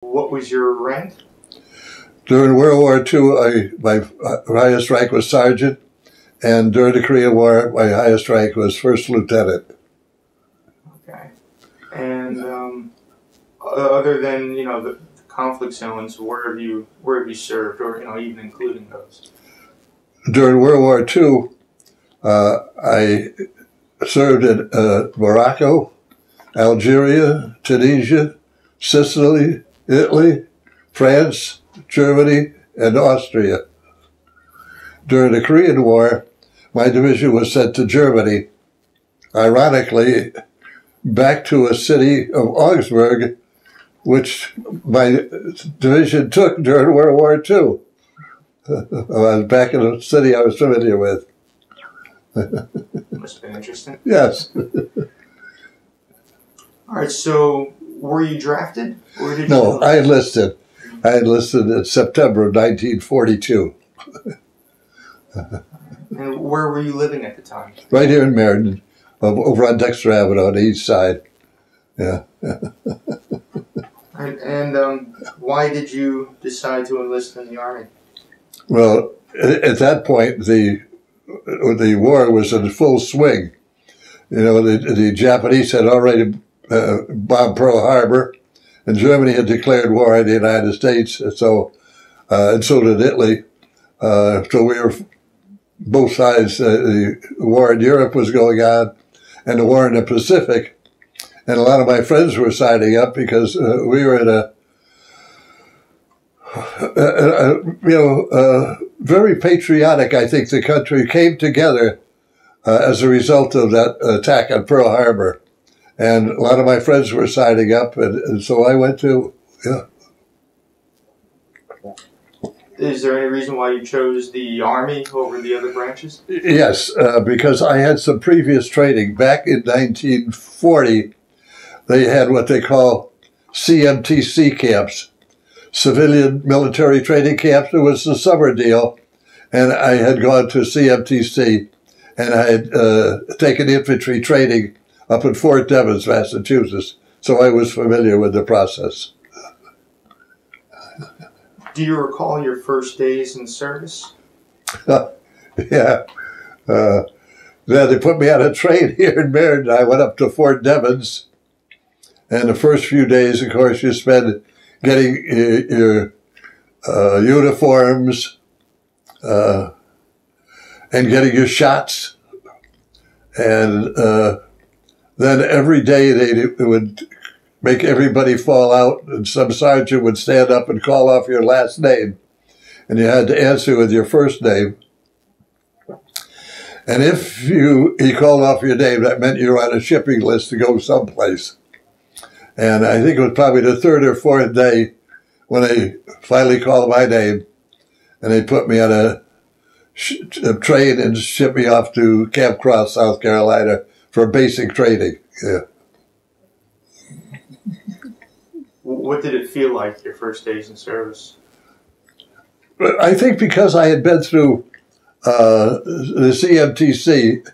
What was your rank? During World War II, my highest rank was sergeant, and during the Korean War, my highest rank was first lieutenant. Okay. And other than the conflict zones, where have you served, or even including those? During World War II, I served in Morocco, Algeria, Tunisia, Sicily, Italy, France, Germany, and Austria. During the Korean War, my division was sent to Germany, ironically, back to a city of Augsburg, which my division took during World War II. I was back in a city I was familiar with. Must have been interesting. Yes. All right, so were you drafted? Or did you No, I enlisted. I enlisted in September of 1942. And where were you living at the time? Right here in Meriden, over on Dexter Avenue on the east side. Yeah. And why did you decide to enlist in the Army? Well, at that point, the war was in full swing. The Japanese had already bombed Pearl Harbor, and Germany had declared war on the United States, and so did Italy. So we were both sides. The war in Europe was going on, and the war in the Pacific. And a lot of my friends were signing up because we were in a very patriotic, I think, the country came together as a result of that attack on Pearl Harbor. And a lot of my friends were signing up, and so I went to, yeah. Is there any reason why you chose the Army over the other branches? Yes, because I had some previous training. Back in 1940, they had what they call CMTC camps, civilian military training camps. It was the summer deal, and I had gone to CMTC, and I had taken infantry training up in Fort Devens, Massachusetts, so I was familiar with the process. Do you recall your first days in service? Yeah. Yeah, they put me on a train here in Meriden. I went up to Fort Devens, and the first few days, of course, you spend getting your uniforms and getting your shots. And then every day they would make everybody fall out, and some sergeant would stand up and call off your last name, and you had to answer with your first name. And if he called off your name, that meant you were on a shipping list to go someplace. And I think it was probably the third or fourth day when they finally called my name, and they put me on a train and shipped me off to Camp Cross, South Carolina, for basic training. Yeah. What did it feel like, your first days in service? I think because I had been through the CMTC,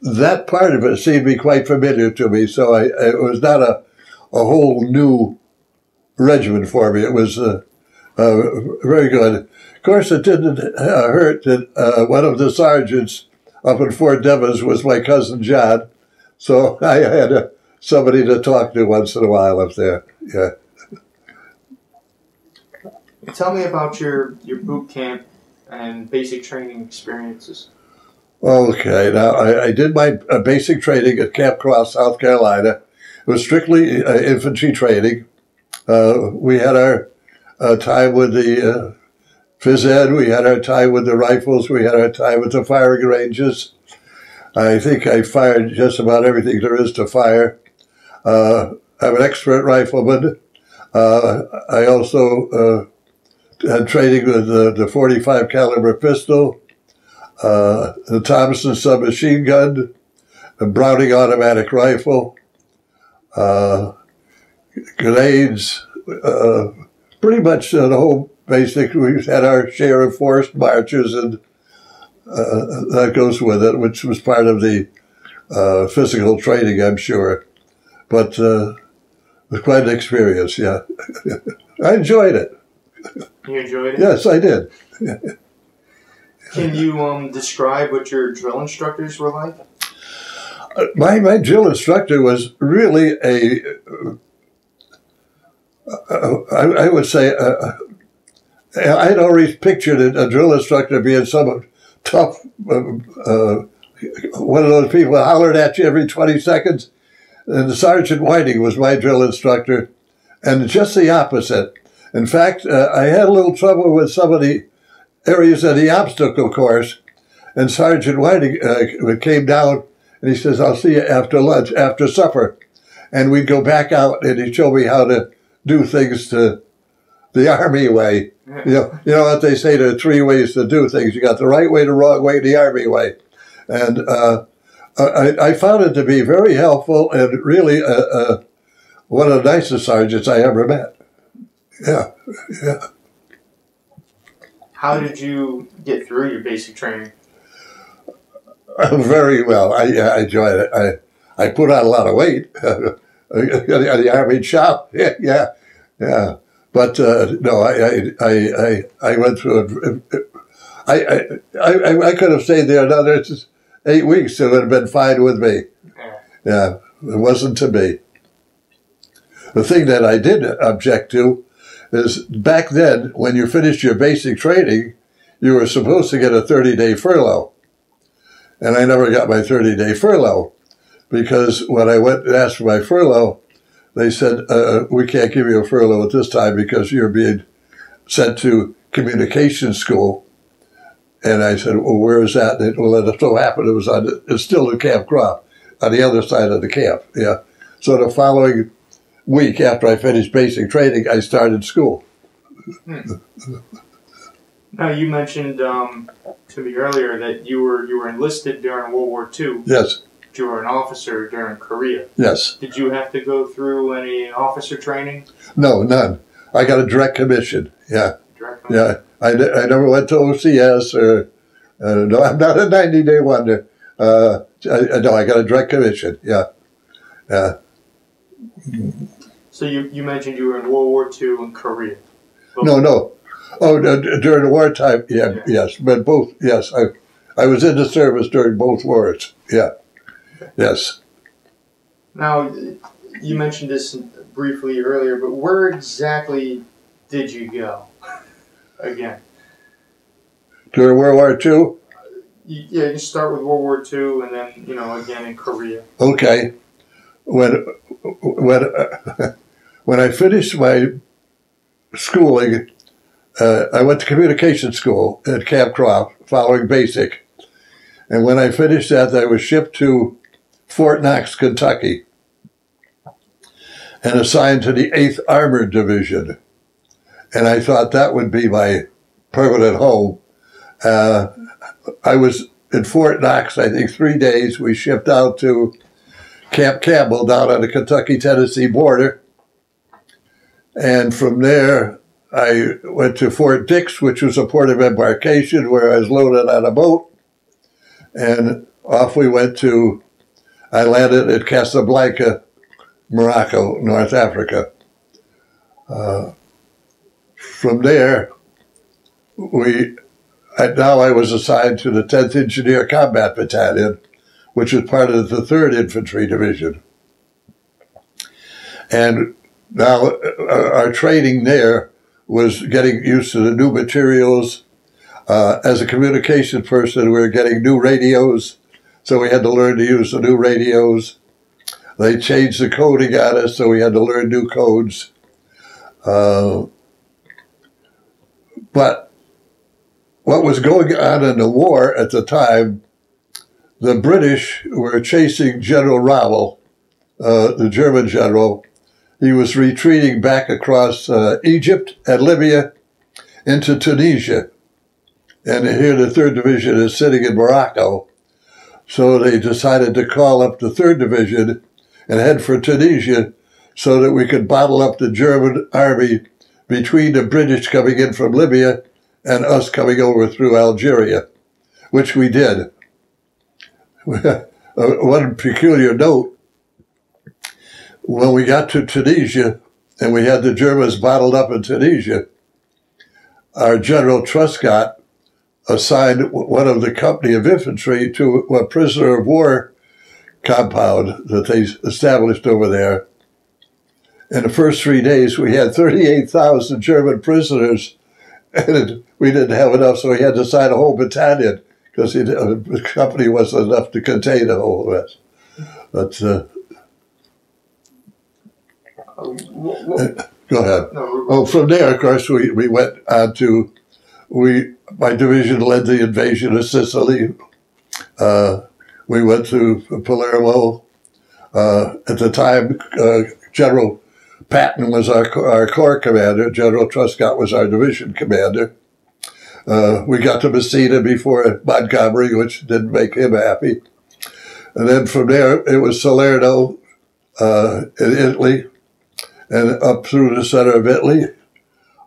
that part of it seemed to be quite familiar to me, so it was not a whole new regimen for me. It was very good. Of course, it didn't hurt that one of the sergeants up in Fort Devens was my cousin John, so I had somebody to talk to once in a while up there. Yeah. Tell me about your boot camp and basic training experiences. Okay, now I did my basic training at Camp Cross, South Carolina. It was strictly infantry training. We had our time with the phys ed. We had our time with the rifles. We had our time with the firing ranges. I think I fired just about everything there is to fire. I'm an expert rifleman. I also had training with the 45 caliber pistol, the Thompson submachine gun, the Browning automatic rifle, grenades, pretty much the whole basic. We've had our share of forced marches, and that goes with it, which was part of the physical training, I'm sure. But it was quite an experience, yeah. I enjoyed it. You enjoyed it? Yes, I did. Can you describe what your drill instructors were like? My drill instructor was really I would say, I'd always pictured a drill instructor being some tough, one of those people that hollered at you every 20 seconds. And Sergeant Whiting was my drill instructor, and just the opposite. In fact, I had a little trouble with some of the areas of the obstacle course, and Sergeant Whiting came down and he says, "I'll see you after lunch, after supper." And we'd go back out and he'd show me how to do things to the Army way. Yeah. You know what they say, there are three ways to do things. You got the right way, the wrong way, the Army way. And I found it to be very helpful and really one of the nicest sergeants I ever met. Yeah, yeah. How did you get through your basic training? Very well. I enjoyed it. I put on a lot of weight. The Army shop. Yeah, yeah, yeah. But no, I went through. I could have stayed there another 8 weeks. It would have been fine with me. Yeah, it wasn't to be. The thing that I did object to is back then, when you finished your basic training, you were supposed to get a 30-day furlough, and I never got my 30-day furlough. Because when I went and asked for my furlough, they said, we can't give you a furlough at this time because you're being sent to communication school. And I said, well, where is that? And it so happened it was it's still in Camp Cross, on the other side of the camp. Yeah. So the following week after I finished basic training, I started school. Hmm. Now, you mentioned to me earlier that you were enlisted during World War II. Yes. You were an officer during Korea. Yes. Did you have to go through any officer training? No, none. I got a direct commission. Yeah. Direct commission. Yeah. I never went to OCS or no. I'm not a 90-day wonder. No, I got a direct commission. Yeah. Yeah. So you mentioned you were in World War II in Korea. Both no, no. Oh, no, during the wartime. Yeah, yeah. Yes, but both. Yes, I was in the service during both wars. Yeah. Yes. Now, you mentioned this briefly earlier, but where exactly did you go again? During World War II? Yeah, you start with World War II and then, you know, again in Korea. Okay. When I finished my schooling, I went to communication school at Camp Cross following basic. And when I finished that, I was shipped to Fort Knox, Kentucky, and assigned to the 8th Armored Division. And I thought that would be my permanent home. I was in Fort Knox, I think, 3 days. We shipped out to Camp Campbell down on the Kentucky-Tennessee border. And from there, I went to Fort Dix, which was a port of embarkation where I was loaded on a boat. And off we went to... I landed at Casablanca, Morocco, North Africa. From there, I was assigned to the 10th Engineer Combat Battalion, which was part of the 3rd Infantry Division. And now our training there was getting used to the new materials. As a communication person, we were getting new radios. So we had to learn to use the new radios. They changed the coding on us, so we had to learn new codes. But what was going on in the war at the time, the British were chasing General Rommel, the German general. He was retreating back across Egypt and Libya into Tunisia. And here the 3rd Division is sitting in Morocco. So they decided to call up the 3rd Division and head for Tunisia so that we could bottle up the German army between the British coming in from Libya and us coming over through Algeria, which we did. One peculiar note, when we got to Tunisia, and we had the Germans bottled up in Tunisia, our General Truscott assigned one of the company of infantry to a prisoner of war compound that they established over there. In the first 3 days, we had 38,000 German prisoners, and we didn't have enough, so we had to sign a whole battalion because the company wasn't enough to contain the whole rest. But go ahead. No, oh, from there, of course, we went on to my division led the invasion of Sicily. We went to Palermo. At the time, General Patton was our corps commander. General Truscott was our division commander. We got to Messina before Montgomery, which didn't make him happy. And then from there, it was Salerno in Italy and up through the center of Italy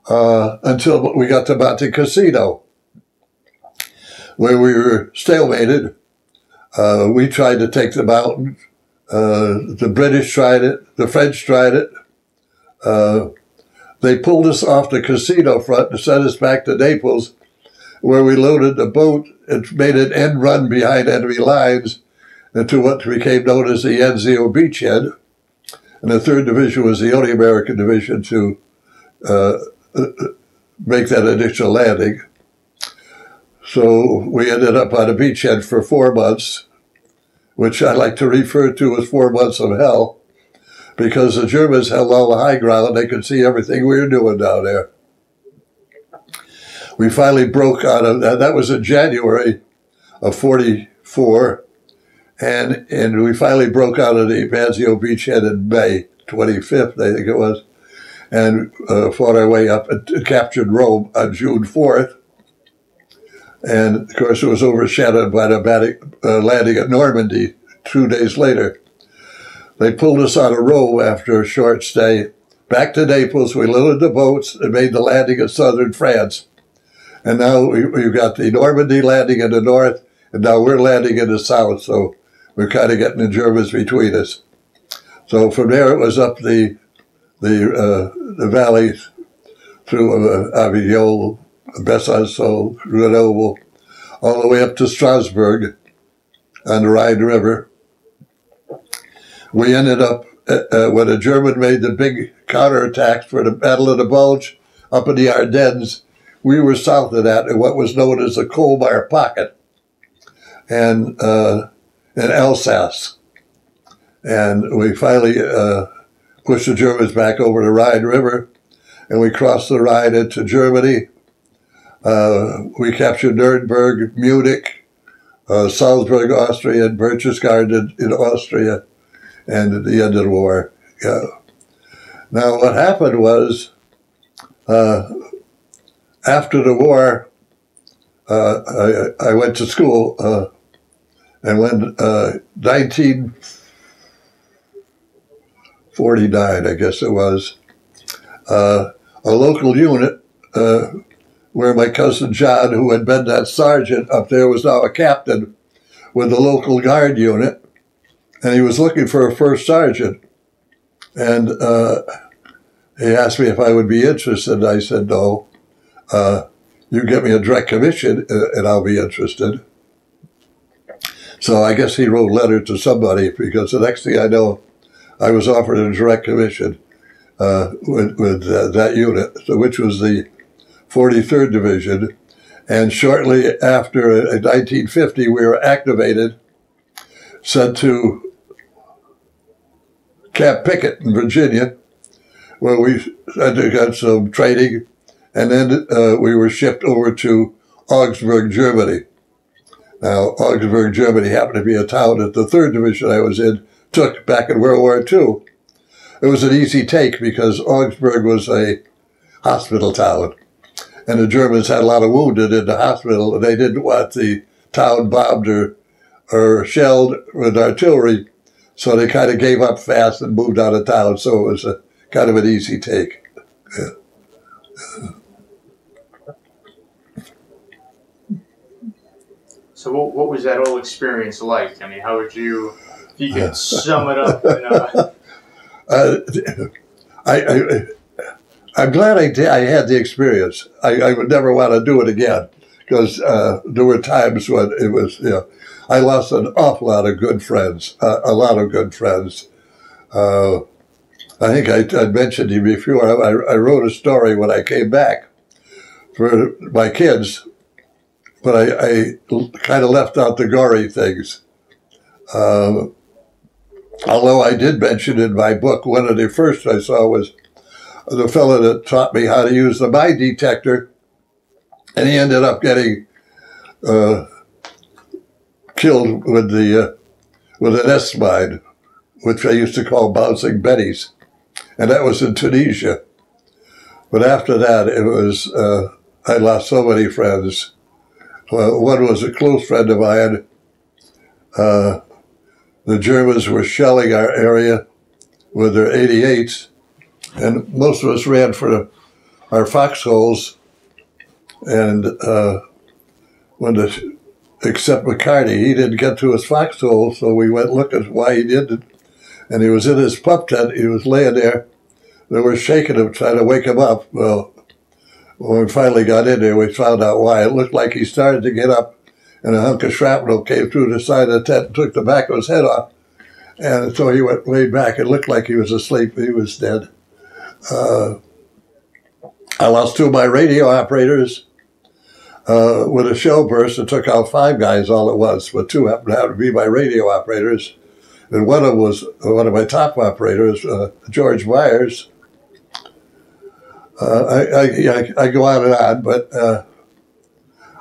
until we got to Monte Cassino, where we were stalemated. We tried to take the mountain. The British tried it. The French tried it. They pulled us off the Cassino front and sent us back to Naples, where we loaded the boat and made an end run behind enemy lines into what became known as the Anzio beachhead. And the 3rd Division was the only American division to make that initial landing. So we ended up on a beachhead for 4 months, which I like to refer to as 4 months of hell, because the Germans held all the high ground. They could see everything we were doing down there. We finally broke out of that. That was in January of '44. And we finally broke out of the Anzio beachhead in May 25th, I think it was, and fought our way up and captured Rome on June 4th. And, of course, it was overshadowed by the landing at Normandy 2 days later. They pulled us out of Rome after a short stay. Back to Naples, we loaded the boats and made the landing in southern France. And now we've got the Normandy landing in the north, and now we're landing in the south, so we're kind of getting the Germans between us. So from there it was up the valley through Avignon, Besançon, Grenoble, all the way up to Strasbourg on the Rhine River. We ended up, when a German made the big counterattack for the Battle of the Bulge up in the Ardennes, we were south of that in what was known as the Colmar Pocket and in Alsace. And we finally pushed the Germans back over the Rhine River, and we crossed the Rhine into Germany. We captured Nuremberg, Munich, Salzburg, Austria, and Berchtesgaden in Austria, and at the end of the war. Yeah. Now, what happened was, after the war, I went to school, and when 1949, I guess it was, a local unit where my cousin John, who had been that sergeant up there, was now a captain with the local guard unit, and he was looking for a first sergeant. And he asked me if I would be interested. I said, no, you get me a direct commission and I'll be interested. So I guess he wrote a letter to somebody, because the next thing I know, I was offered a direct commission with that unit, which was the 43rd Division, and shortly after, in 1950, we were activated, sent to Camp Pickett in Virginia, where we got some training, and then we were shipped over to Augsburg, Germany. Now, Augsburg, Germany happened to be a town that the 3rd Division I was in took back in World War II. It was an easy take because Augsburg was a hospital town. And the Germans had a lot of wounded in the hospital, and they didn't want the town bombed or shelled with artillery, so they kind of gave up fast and moved out of town, so it was a kind of an easy take. Yeah. So what was that whole experience like? I mean, how would you, if you could sum it up? I'm glad I had the experience. I would never want to do it again, because there were times when it was, you know, I lost an awful lot of good friends, I think I mentioned to you before, I wrote a story when I came back for my kids, but I kind of left out the gory things. Although I did mention in my book, one of the first I saw was the fellow that taught me how to use the lie detector, and he ended up getting killed with an S mine, which I used to call bouncing Betty's, and that was in Tunisia. But after that, it was I lost so many friends. Well, one was a close friend of mine. The Germans were shelling our area with their 88s, and most of us ran for our foxholes. And except McCarty, he didn't get to his foxhole, so we went looking why he didn't. And he was in his pup tent. He was laying there. They were shaking him, trying to wake him up. Well, when we finally got in there, we found out why. It looked like he started to get up, and a hunk of shrapnel came through the side of the tent and took the back of his head off. And so he went way back. It looked like he was asleep. He was dead. I lost two of my radio operators with a shell burst that took out 5 guys all at once, but 2 happened to be my radio operators. And one of them was one of my top operators, George Myers. I go on and on, but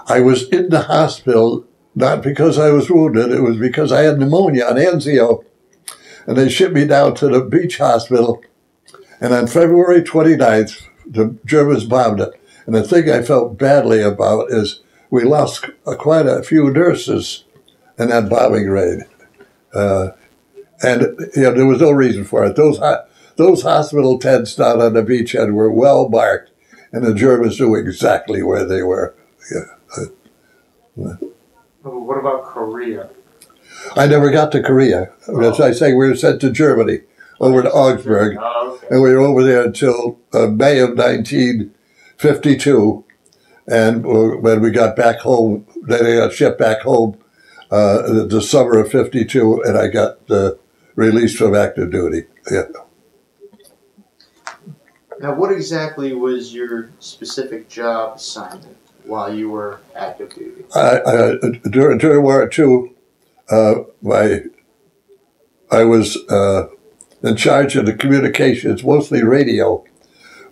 I was in the hospital not because I was wounded. It was because I had pneumonia on Anzio, and they shipped me down to the beach hospital. And on February 29th, the Germans bombed it. And the thing I felt badly about is we lost quite a few nurses in that bombing raid. And you know, there was no reason for it. Those hospital tents down on the beachhead were well marked, and the Germans knew exactly where they were. Yeah. What about Korea? I never got to Korea. Oh. As I say, we were sent to Germany, over to Augsburg, oh, okay. And we were over there until May of 1952. And when we got back home, they got shipped back home the summer of 52, and I got released from active duty. Yeah. Now, what exactly was your specific job assignment while you were active duty? During World War II, I was in charge of the communications, mostly radio.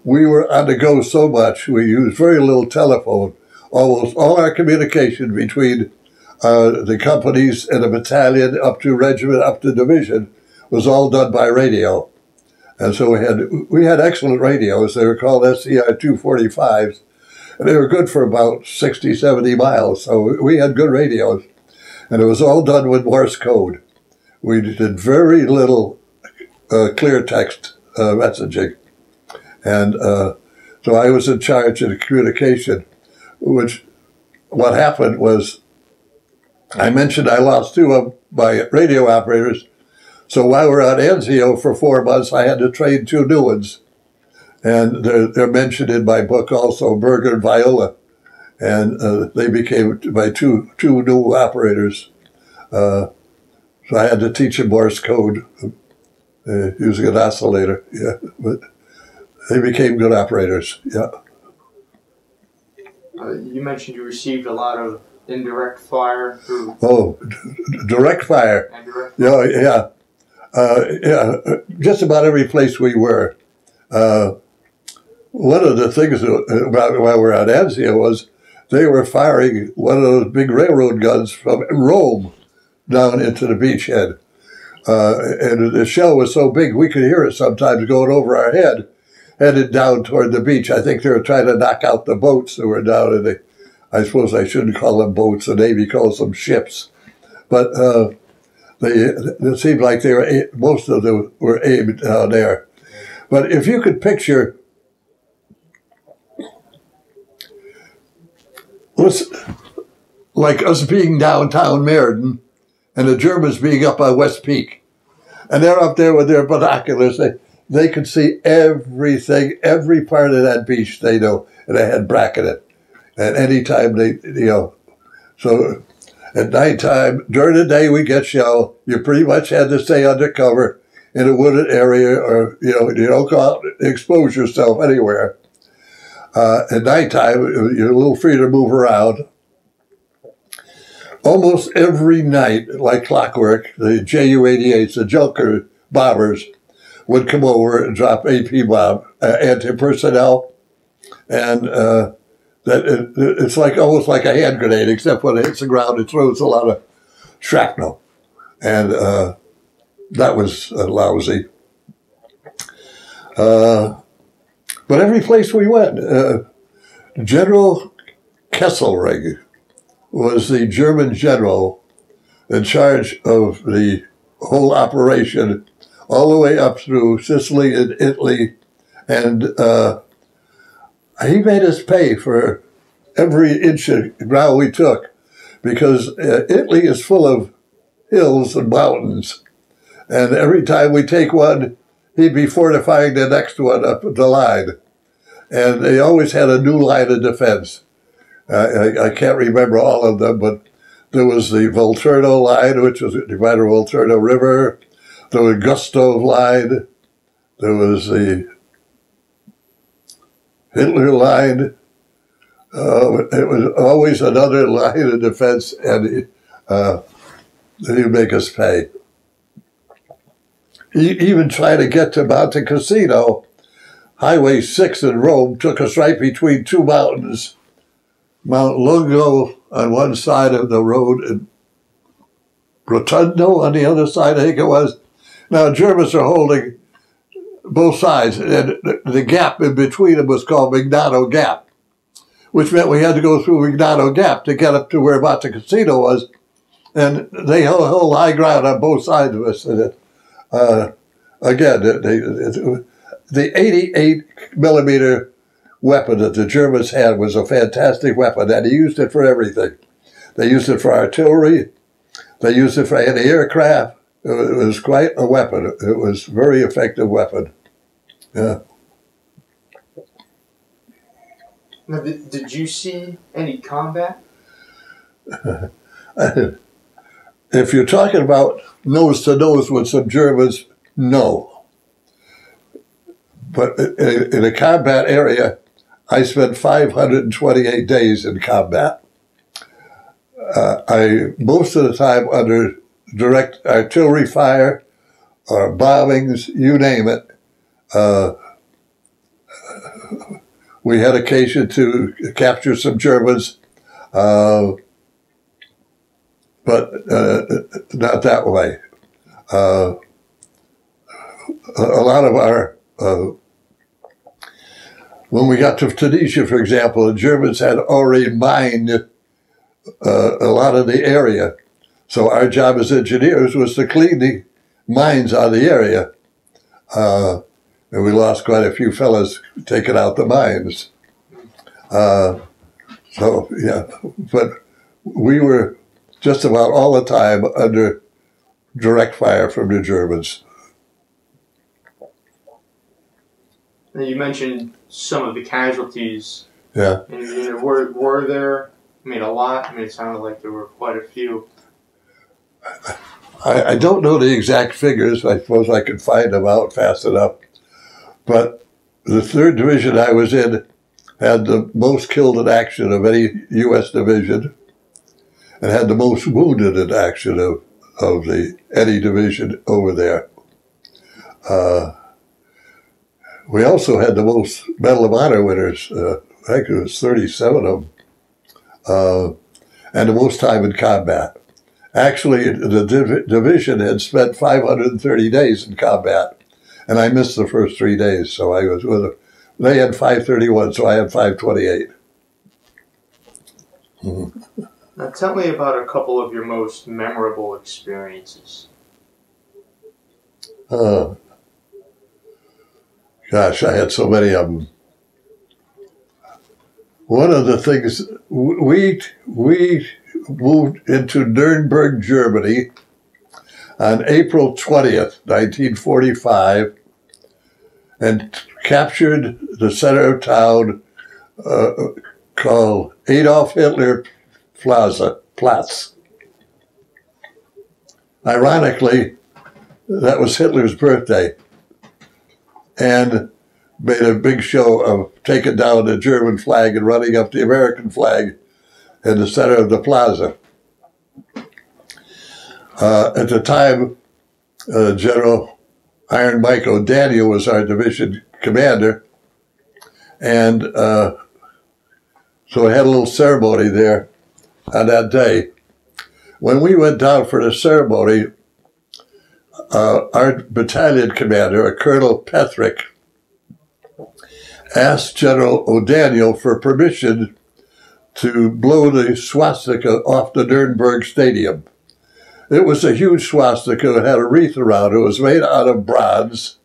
We were on the go so much, we used very little telephone. Almost all our communication between the companies and the battalion, up to regiment, up to division, was all done by radio. And so we had excellent radios. They were called SCR 245s, and they were good for about 60, 70 miles. So we had good radios, and it was all done with Morse code. We did very little clear text messaging. And so I was in charge of the communication, which what happened was I mentioned I lost 2 of my radio operators, so while we were on Anzio for 4 months, I had to train 2 new ones. And they're mentioned in my book also, Berger and Viola. And they became my two new operators. So I had to teach them Morse code using an oscillator. Yeah, but they became good operators, yeah. You mentioned you received a lot of indirect fire through... Oh, direct fire. And direct fire. Yeah, yeah. Yeah, just about every place we were. One of the things about while we were at Anzio was they were firing one of those big railroad guns from Rome down into the beachhead. And the shell was so big we could hear it sometimes going over our head, headed down toward the beach. I think they were trying to knock out the boats that were down in the... I suppose I shouldn't call them boats. The Navy calls them ships. But it seemed like they were, most of them were aimed down there. But if you could picture, like us being downtown Meriden and the Germans being up on West Peak, and they're up there with their binoculars. They, they could see everything, every part of that beach they knew, and they had bracketed. And any time they, you know, so at nighttime, during the day we get shell, you pretty much had to stay undercover in a wooded area or, you know, you don't go out and expose yourself anywhere. At nighttime, you're a little free to move around. Almost every night, like clockwork, the Ju-88s, the Junker bombers, would come over and drop AP bomb, anti-personnel, and it's like almost like a hand grenade, except when it hits the ground, it throws a lot of shrapnel, and that was lousy. But every place we went, General Kesselring was the German general in charge of the whole operation, all the way up through Sicily and Italy, and he made us pay for every inch of ground we took, because Italy is full of hills and mountains, and every time we take one, he'd be fortifying the next one up the line, and they always had a new line of defense. I can't remember all of them, but there was the Volturno line, which was the Volturno River. There was Gustav line. There was the Hitler line. It was always another line of defense, and he'd make us pay. He even tried to get to Monte Cassino. Highway 6 in Rome took us right between two mountains, Mount Lungo on one side of the road and Rotundo on the other side, I think it was. Now, Germans are holding both sides, and the gap in between them was called Mignano Gap, which meant we had to go through Mignano Gap to get up to where Monte Cassino was, and they held high ground on both sides of us. Again, the 88mm weapon that the Germans had was a fantastic weapon, and they used it for everything. They used it for artillery. They used it for anti-aircraft. It was quite a weapon. It was a very effective weapon. Yeah. Now, did you see any combat? If you're talking about nose-to-nose with some Germans, no. But in a combat area, I spent 528 days in combat. Most of the time under direct artillery fire or bombings, you name it. We had occasion to capture some Germans, but not that way. A lot of our... when we got to Tunisia, for example, the Germans had already mined a lot of the area. So our job as engineers was to clean the mines out of the area. And we lost quite a few fellas taking out the mines. So, yeah, but we were just about all the time under direct fire from the Germans. Now, you mentioned some of the casualties. Yeah. And, you know, were there... I mean, a lot. I mean, it sounded like there were quite a few. I don't know the exact figures. I suppose I could find them out fast enough. But the 3rd Division I was in had the most killed in action of any U.S. division and had the most wounded in action of any division over there. We also had the most Medal of Honor winners. I think it was 37 of them. And the most time in combat. Actually, the division had spent 530 days in combat, and I missed the first 3 days, so I was with them. They had 531, so I had 528. Mm-hmm. Now tell me about a couple of your most memorable experiences. Gosh, I had so many of them. One of the things, we moved into Nuremberg, Germany on April 20th, 1945, and captured the center of town called Adolf Hitler Platz. Ironically, that was Hitler's birthday, and made a big show of taking down the German flag and running up the American flag in the center of the plaza. At the time, General Iron Mike O'Daniel was our division commander, and so I had a little ceremony there on that day. When we went down for the ceremony, our battalion commander, Colonel Petrick, asked General O'Daniel for permission to blow the swastika off the Nuremberg Stadium. It was a huge swastika. It had a wreath around it. It was made out of bronze.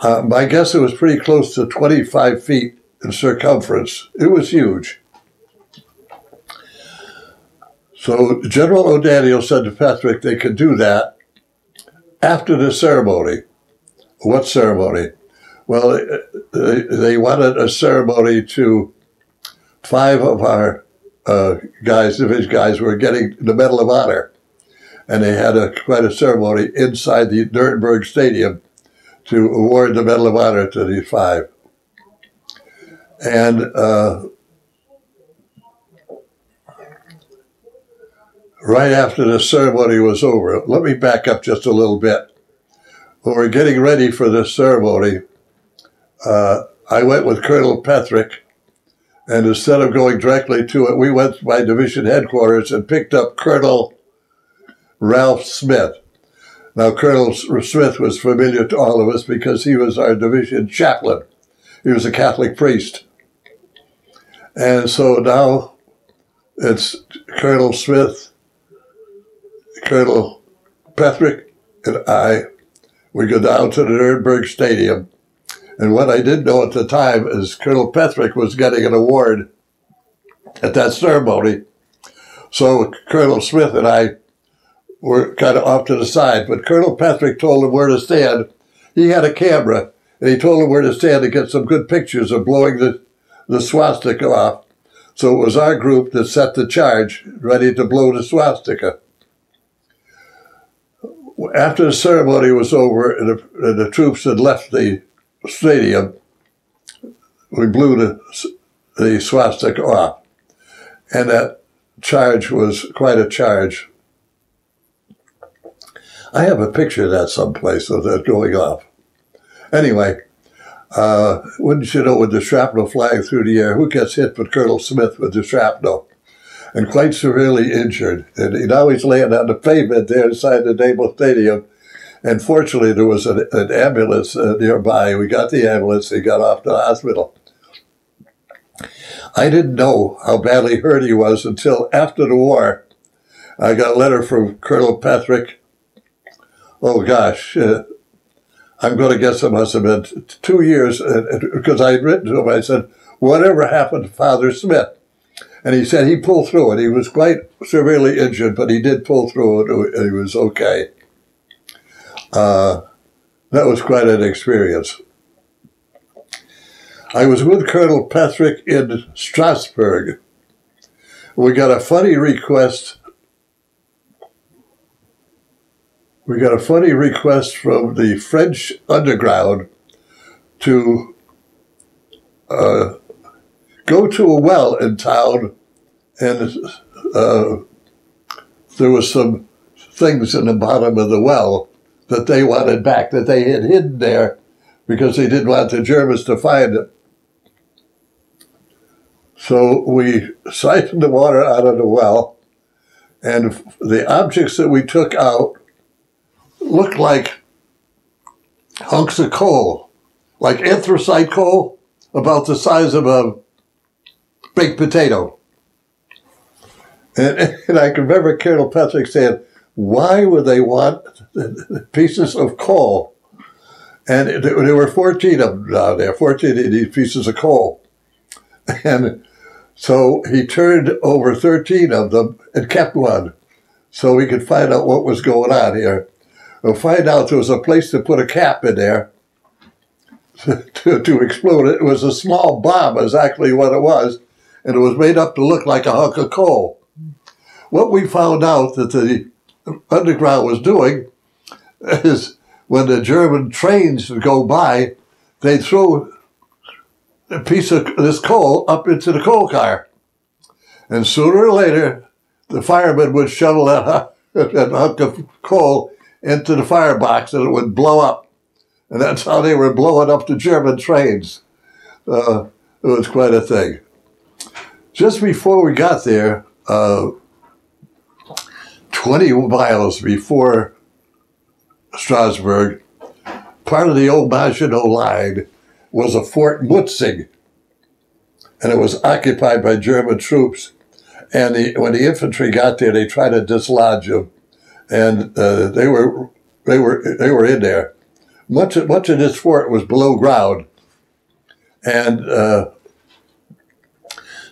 I guess it was pretty close to 25 feet in circumference. It was huge. So General O'Daniel said to Patrick they could do that after the ceremony. What ceremony? Well, they wanted a ceremony to five of our guys, division guys, were getting the Medal of Honor. And they had quite a ceremony inside the Nuremberg Stadium to award the Medal of Honor to these five. And right after the ceremony was over, let me back up just a little bit. When we were getting ready for this ceremony, I went with Colonel Petrick, and instead of going directly to it, we went to my division headquarters and picked up Colonel Ralph Smith. Now, Colonel Smith was familiar to all of us because he was our division chaplain. He was a Catholic priest. And so now it's Colonel Smith, Colonel Petrick, and I. We go down to the Nuremberg Stadium. And what I didn't know at the time is Colonel Petrick was getting an award at that ceremony. So Colonel Smith and I were kind of off to the side. But Colonel Petrick told him where to stand. He had a camera, and he told him where to stand to get some good pictures of blowing the swastika off. So it was our group that set the charge, ready to blow the swastika. After the ceremony was over and the troops had left the stadium, we blew the swastika off. And that charge was quite a charge. I have a picture of that someplace of that going off. Anyway, wouldn't you know, with the shrapnel flying through the air, who gets hit but Colonel Smith with the shrapnel? And quite severely injured. And he'd always land on the pavement there inside the Naples Stadium. And fortunately, there was an ambulance nearby. We got the ambulance. He got off to the hospital. I didn't know how badly hurt he was until after the war. I got a letter from Colonel Petrick. Oh, gosh. I'm going to guess it must have been 2 years, because I had written to him. I said, whatever happened to Father Smith? And he said he pulled through it. He was quite severely injured, but he did pull through it, and he was okay. That was quite an experience. I was with Colonel Petrick in Strasbourg. We got a funny request. We got a funny request from the French underground to go to a well in town, and there was some things in the bottom of the well that they wanted back, that they had hidden there because they didn't want the Germans to find it. So we siphoned the water out of the well, and the objects that we took out looked like hunks of coal, like anthracite coal, about the size of a baked potato. And I can remember Colonel Petrick saying, why would they want pieces of coal? And there were 14 of them down there, 14 of these pieces of coal. And so he turned over 13 of them and kept one so we could find out what was going on here. We'll find out there was a place to put a cap in there. to explode it. It was a small bomb is actually what it was, and it was made up to look like a hunk of coal. What we found out that the underground was doing is when the German trains would go by, they'd throw a piece of this coal up into the coal car. And sooner or later, the firemen would shovel that hunk of coal into the firebox and it would blow up. And that's how they were blowing up the German trains. It was quite a thing. Just before we got there, 20 miles before Strasbourg, part of the old Maginot Line was a Fort Mutzig, and it was occupied by German troops. And when the infantry got there, they tried to dislodge them, and they were in there. Much of this fort was below ground, and so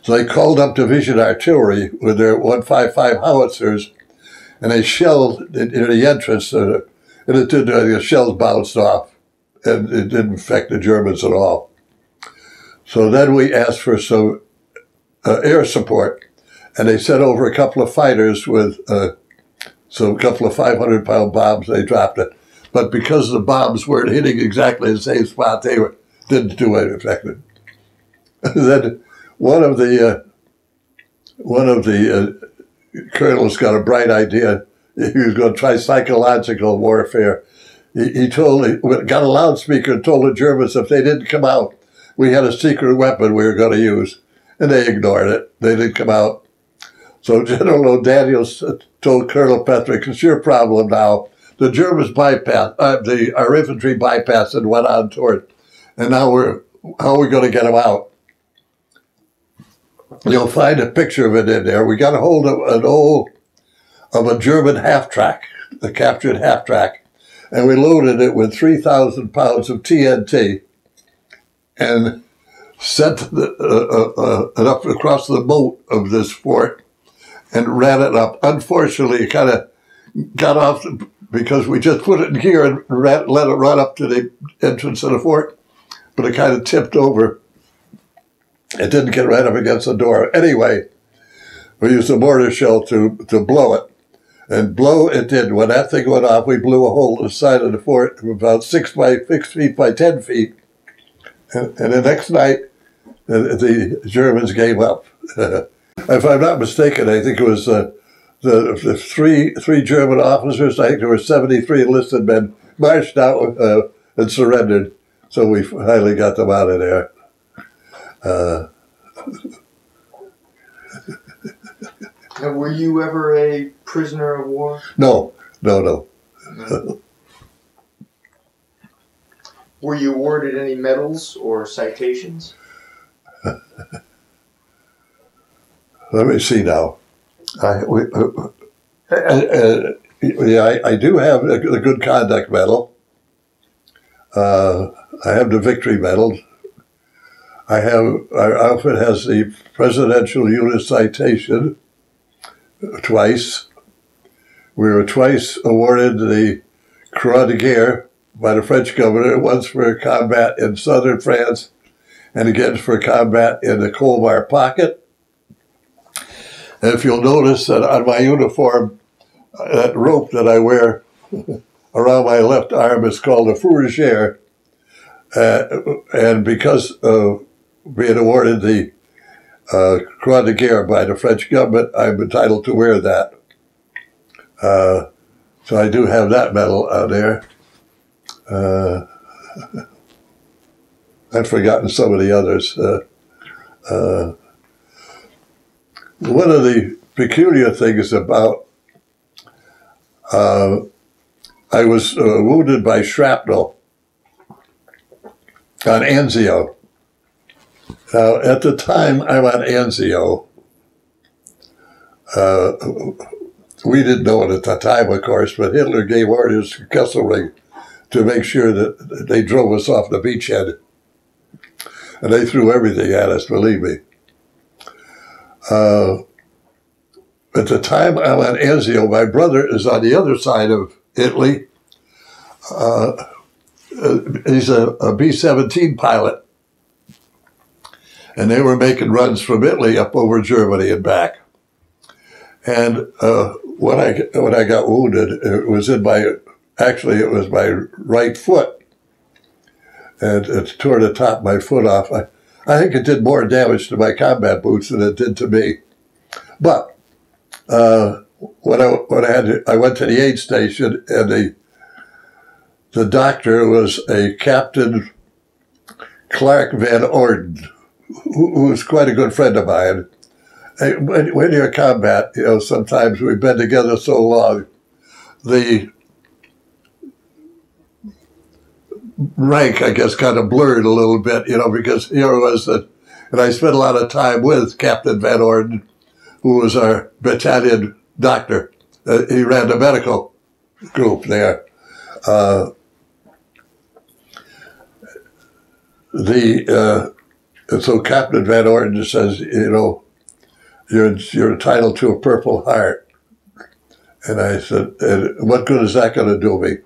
they called up division artillery with their 155 howitzers, and they shelled near the entrance, and it did, the shells bounced off, and it didn't affect the Germans at all. So then we asked for some air support, and they sent over a couple of fighters with a couple of 500-pound bombs. They dropped it. But because the bombs weren't hitting exactly the same spot, they didn't do it effectively. Then one of the colonels got a bright idea. He was going to try psychological warfare. He got a loudspeaker and told the Germans if they didn't come out, we had a secret weapon we were going to use. And they ignored it. They didn't come out. So General O'Daniel told Colonel Patrick, it's your problem now. The Germans bypassed, our infantry bypassed and went on toward it. And now how are we going to get them out? You'll find a picture of it in there. We got a hold of a German half-track, a captured half-track, and we loaded it with 3,000 pounds of TNT and sent it up across the moat of this fort and ran it up. Unfortunately, it kind of got off because we just put it in gear and let it run up to the entrance of the fort, but it kind of tipped over. It didn't get right up against the door. Anyway, we used a mortar shell to blow it. And blow it did. When that thing went off, we blew a hole in the side of the fort about 6 feet by 10 feet. And the next night, the Germans gave up. If I'm not mistaken, I think it was the three German officers, I think there were 73 enlisted men, marched out and surrendered. So we finally got them out of there. Now, were you ever a prisoner of war? No. Were you awarded any medals or citations? Let me see now. I do have the Good Conduct Medal. I have the Victory Medal. Our outfit has the Presidential Unit Citation. Twice. We were twice awarded the Croix de Guerre by the French governor, once for combat in southern France, and again for combat in the Colmar Pocket. And if you'll notice that on my uniform, that rope that I wear around my left arm is called a fourragère. And because of being awarded the Croix de Guerre by the French government, I'm entitled to wear that. So I do have that medal out there. I've forgotten some of the others. One of the peculiar things about I was wounded by shrapnel on Anzio. Now, at the time I'm on Anzio, we didn't know it at the time, of course, but Hitler gave orders to Kesselring to make sure that they drove us off the beachhead. And they threw everything at us, believe me. At the time I'm on Anzio, my brother is on the other side of Italy, he's a B-17 pilot. And they were making runs from Italy up over Germany and back. And when I got wounded, it was in my, actually it was my right foot. And it tore the top of my foot off. I think it did more damage to my combat boots than it did to me. But when I went to the aid station, and the doctor was a Captain Clark Van Orden, who was quite a good friend of mine. When you're in combat, you know, sometimes we've been together so long, the rank, I guess, kind of blurred a little bit, you know, because here was the, and I spent a lot of time with Captain Van Orden, who was our battalion doctor. He ran the medical group there. So Captain Van Orden says, you know, you're entitled to a Purple Heart. And I said, what good is that going to do me?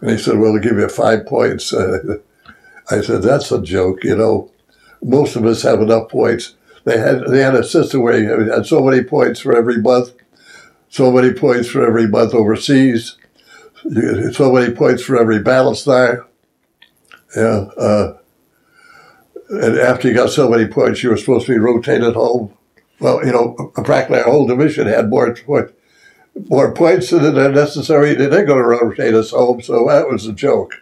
And he said, well, they'll give you 5 points. I said, that's a joke, you know. Most of us have enough points. They had a system where you had so many points for every month, so many points for every month overseas, so many points for every battle star. Yeah, and after you got so many points, you were supposed to be rotated home. Well, you know, practically our whole division had more points than are necessary. They didn't go to rotate us home, so that was a joke.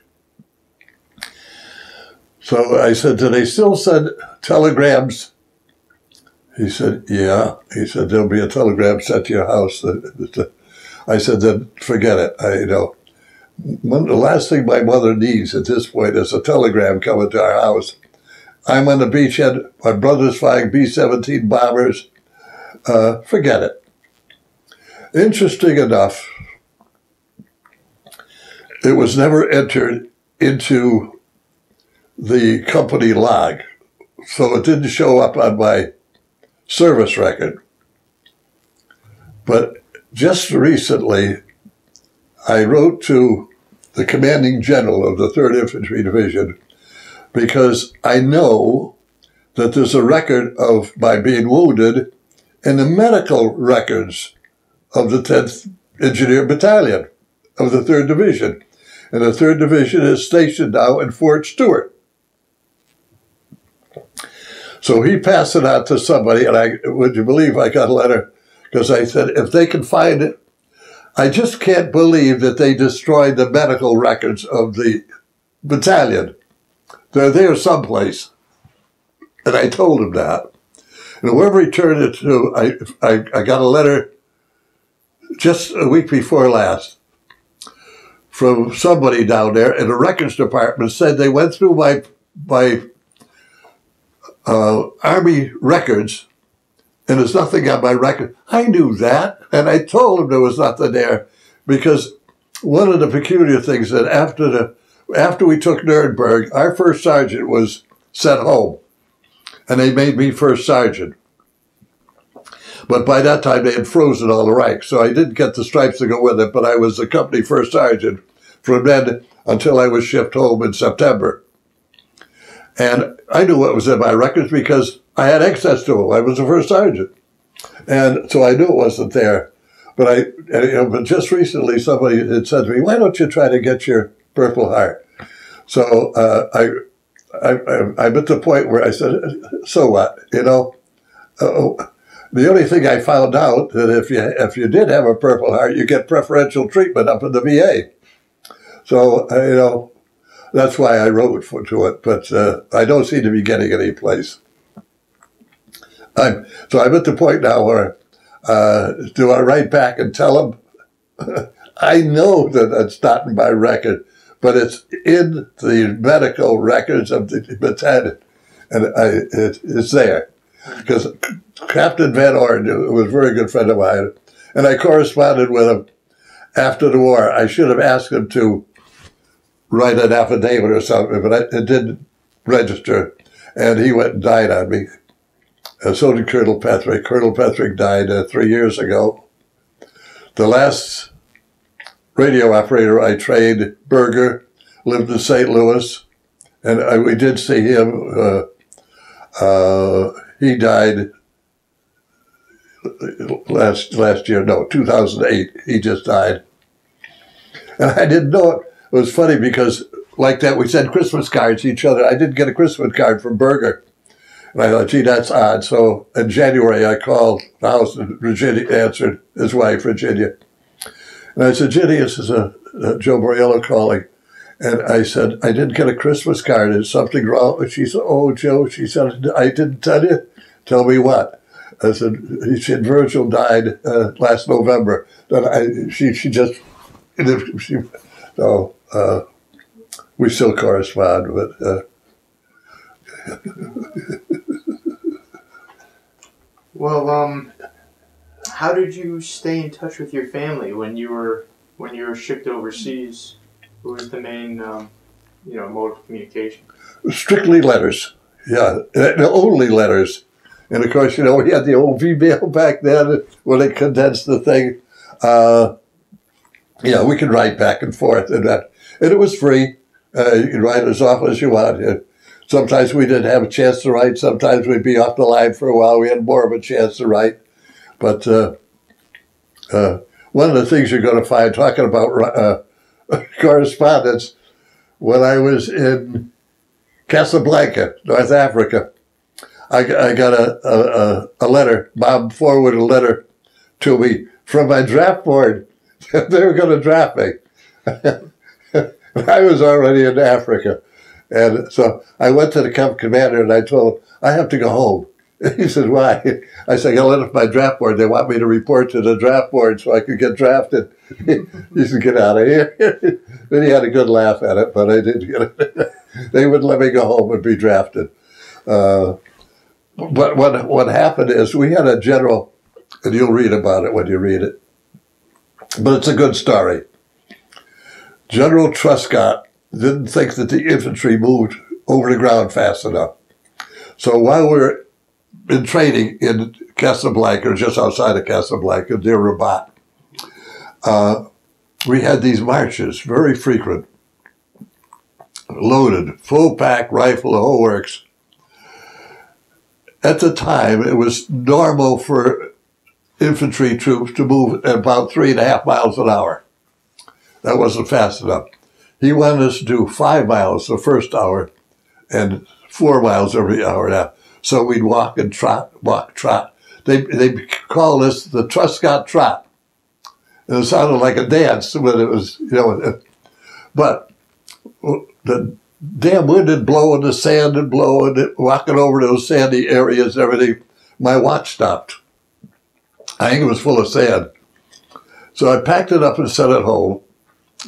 So I said, do they still send telegrams? He said, yeah. He said, there'll be a telegram sent to your house. I said, then forget it. I, you know, the last thing my mother needs at this point is a telegram coming to our house. I'm on the beachhead, my brother's flying B-17 bombers. Forget it. Interesting enough, it was never entered into the company log, so it didn't show up on my service record. But just recently, I wrote to the commanding general of the 3rd Infantry Division, because I know that there's a record of my being wounded in the medical records of the 10th Engineer Battalion of the 3rd Division. And the 3rd Division is stationed now in Fort Stewart. So he passed it out to somebody, and I, would you believe I got a letter? Because I said, if they can find it, I just can't believe that they destroyed the medical records of the battalion. They're there someplace. And I told him that. And whoever he turned it to, I got a letter just a week before last from somebody down there in the records department, said they went through my Army records, and there's nothing on my record. I knew that, and I told him there was nothing there, because one of the peculiar things that after we took Nuremberg, our first sergeant was sent home, and they made me first sergeant. But by that time, they had frozen all the ranks, so I didn't get the stripes to go with it, but I was the company first sergeant from then until I was shipped home in September. And I knew what was in my records because I had access to them. I was the first sergeant. And so I knew it wasn't there. But just recently, somebody had said to me, why don't you try to get your Purple Heart? So I'm at the point where I said, so what? You know, the only thing I found out that if you did have a Purple Heart, you get preferential treatment up in the VA. So, you know, that's why I wrote to it, but I don't seem to be getting any place. So I'm at the point now where do I write back and tell them? I know that that's not in my record, but it's in the medical records of the battalion, and it's there. Because Captain Van Orden was a very good friend of mine, and I corresponded with him after the war. I should have asked him to write an affidavit or something, but it didn't register, and he went and died on me. And so did Colonel Patrick. Colonel Patrick died 3 years ago. The last radio operator I trained, Berger, lived in St. Louis, and we did see him. He died last year, no, 2008. He just died. And I didn't know it. It was funny because, like that, we sent Christmas cards to each other. I didn't get a Christmas card from Berger. And I thought, gee, that's odd. So in January, I called the house, and Virginia answered, his wife, Virginia. And I said, Ginny, this is a Joe Borriello calling. And I said, I didn't get a Christmas card. Is something wrong? And she said, oh, Joe, she said, I didn't tell you. Tell me what? I said, she said, Virgil died last November. Then she just, so we still correspond, but... Well, how did you stay in touch with your family when you were shipped overseas? What was the main, mode of communication? Strictly letters, yeah, and only letters. And of course, we had the old V-mail back then when they condensed the thing. Yeah, we could write back and forth, and it was free. You could write as often as you want. Sometimes we didn't have a chance to write. Sometimes we'd be off the line for a while. We had more of a chance to write. But one of the things you're going to find, talking about correspondence, when I was in Casablanca, North Africa, I got a letter. Bob forwarded a letter to me from my draft board. They were going to draft me. I was already in Africa. And so I went to the camp commander and I told him, I have to go home. He said, why? I said, I got a letter from my draft board. They want me to report to the draft board so I could get drafted. He said, get out of here. Then he had a good laugh at it, but I didn't get it. They wouldn't let me go home and be drafted. But what happened is we had a general, and you'll read about it when you read it, but it's a good story. General Truscott didn't think that the infantry moved over the ground fast enough. So while we were in training in Casablanca, or just outside of Casablanca, near Rabat, we had these marches, very frequent, loaded, full-pack rifle, the whole works. At the time, it was normal for infantry troops to move at about 3.5 miles an hour. That wasn't fast enough. He wanted us to do 5 miles the first hour and 4 miles every hour now. So we'd walk and trot, walk, trot. They called us the Truscott Trot. And it sounded like a dance, but it was, but the damn wind would blow and the sand would blow and walking over those sandy areas and everything. My watch stopped. I think it was full of sand. So I packed it up and set it home.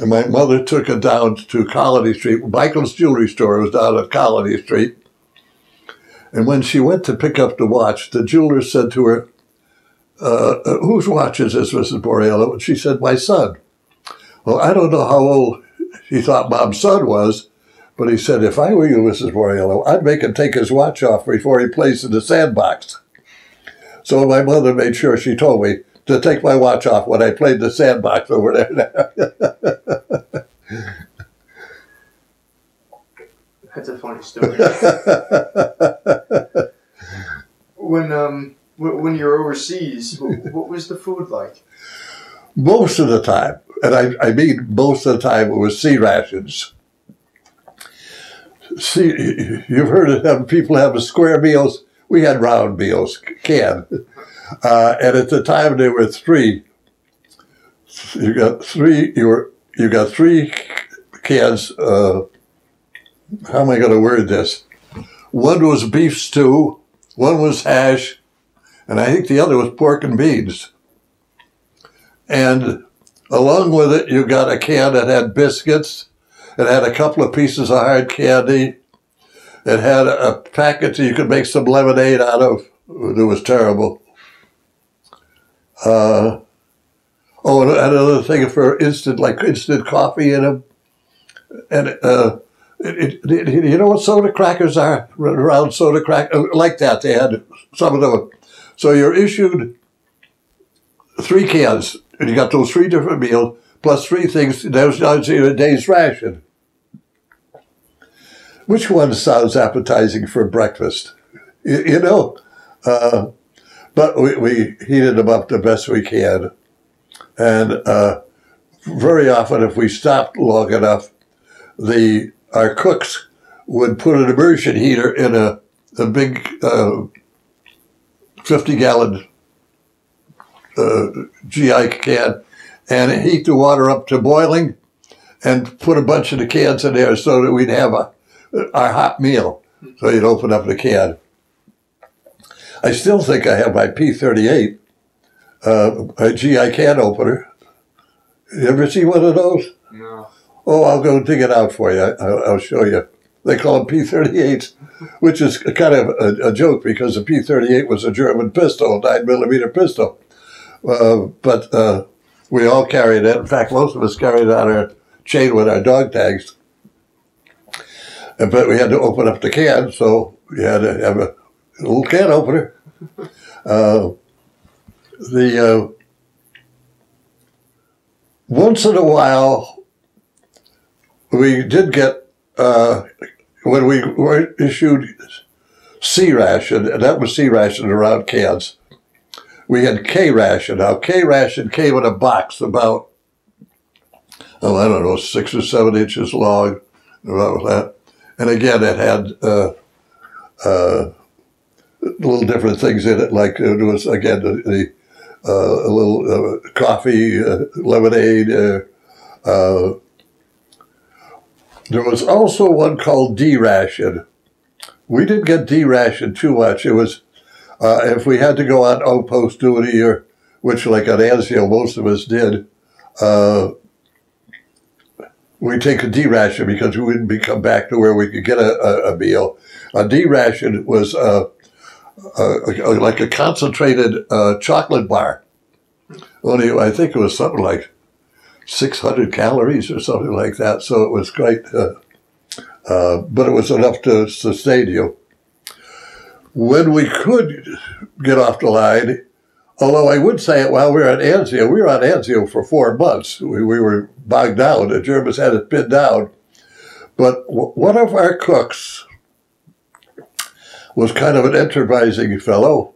And my mother took it down to Colony Street. Michael's jewelry store was down at Colony Street. And when she went to pick up the watch, the jeweler said to her, whose watch is this, Mrs. Borriello? And she said, my son. Well, I don't know how old he thought Bob's son was, but he said, if I were you, Mrs. Borriello, I'd make him take his watch off before he plays in the sandbox. So my mother made sure she told me to take my watch off when I played the sandbox over there. That's a funny story. When you're overseas, what was the food like? Most of the time, and I mean most of the time, it was sea rations. See, you've heard of them, people have square meals. We had round meals, canned. And at the time there were three. You got three cans. How am I going to word this? One was beef stew, one was hash, and I think the other was pork and beans. And along with it, you got a can that had biscuits. It had a couple of pieces of hard candy. It had a packet that you could make some lemonade out of. It was terrible. And another thing for instant coffee in them. And you know what soda crackers are? Round soda crackers, like that. They had some of them. So you're issued three cans, and you got those three different meals, plus three things. That was a day's ration. Which one sounds appetizing for breakfast? You know, but we heated them up the best we can. And very often, if we stopped long enough, our cooks would put an immersion heater in a big 50-gallon GI can and heat the water up to boiling and put a bunch of the cans in there so that we'd have our hot meal. So you'd open up the can. I still think I have my P-38, my GI can opener. You ever see one of those? No. Oh, I'll go dig it out for you. I'll show you. They call them P-38s, which is kind of a joke because the P-38 was a German pistol, a 9mm pistol. But we all carried it. In fact, most of us carried it on our chain with our dog tags. But we had to open up the can, so we had to have a little can opener. Once in a while, we did get, when we were issued C ration, and that was C ration in round cans, we had K ration. Now, K ration came in a box about, oh, I don't know, 6 or 7 inches long, about that. And again, it had little different things in it, like it was, again, a little coffee, lemonade. There was also one called D-ration. We didn't get D-ration too much. It was, if we had to go on outpost duty, or which like on Anzio most of us did, we'd take a D-ration because we wouldn't be come back to where we could get a meal. A D-ration was... like a concentrated chocolate bar. Only I think it was something like 600 calories or something like that. So it was quite, but it was enough to sustain you. When we could get off the line, although I would say it while we were at Anzio, we were on Anzio for 4 months. We were bogged down. The Germans had us pinned down. But one of our cooks was kind of an enterprising fellow.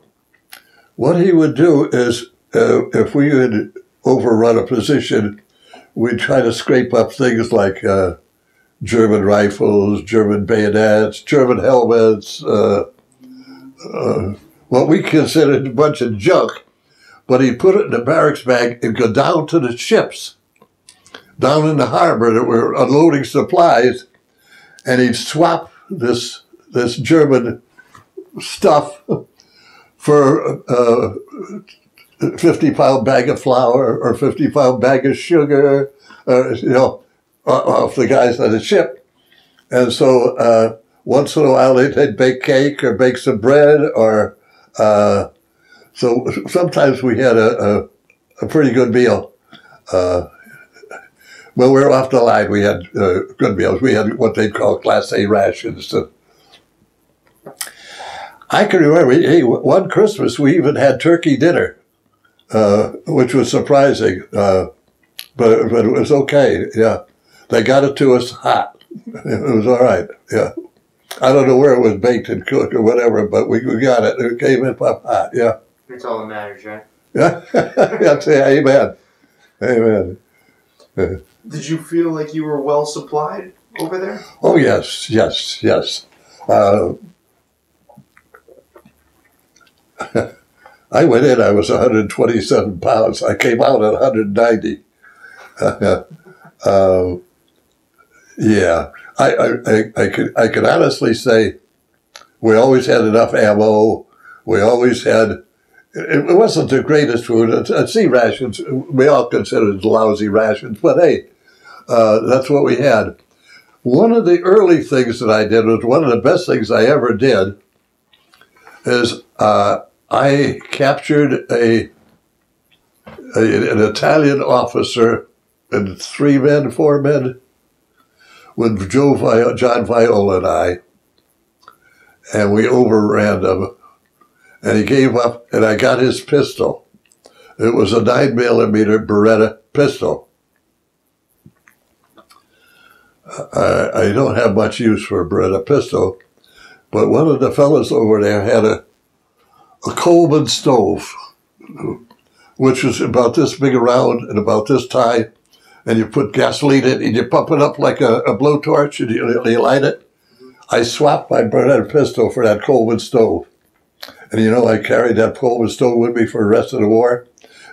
What he would do is, if we had overrun a position, we'd try to scrape up things like German rifles, German bayonets, German helmets, what we considered a bunch of junk, but he'd put it in a barracks bag and go down to the ships, down in the harbor that were unloading supplies, and he'd swap this German stuff for a 50-pound bag of flour or 50-pound bag of sugar, you know, off the guys on the ship. And so once in a while they'd bake cake or bake some bread, or so sometimes we had a pretty good meal. When we were off the line, we had good meals. We had what they'd call Class A rations. I can remember, hey, one Christmas we even had turkey dinner, which was surprising, but it was okay, yeah. They got it to us hot. It was all right, yeah. I don't know where it was baked and cooked or whatever, but we got it. It came up hot, yeah. That's all that matters, right? Yeah, that's, yeah, amen. Amen. Did you feel like you were well supplied over there? Oh, yes, yes, yes. I went in, I was 127 pounds. I came out at 190. Yeah, I could honestly say we always had enough ammo. We always had, it wasn't the greatest food. Sea rations, we all considered lousy rations, but hey, that's what we had. One of the early things that I did was one of the best things I ever did is I captured an Italian officer and 4 men with John Viola and I, and we overran them, and he gave up, and I got his pistol. It was a 9mm Beretta pistol. I don't have much use for Beretta pistol, but one of the fellas over there had a Coleman stove, which was about this big around and about this high, and you put gasoline in it and you pump it up like a blowtorch and you light it. I swapped my Beretta pistol for that Coleman stove. And you know, I carried that Coleman stove with me for the rest of the war.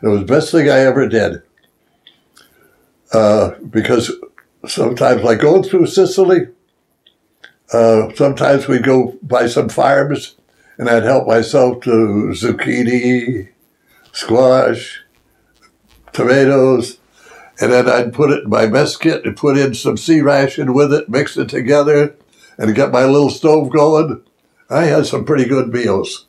It was the best thing I ever did. Because sometimes, like going through Sicily, sometimes we'd go by some farms and I'd help myself to zucchini, squash, tomatoes, and then I'd put it in my mess kit and put in some sea ration with it, mix it together, and get my little stove going. I had some pretty good meals.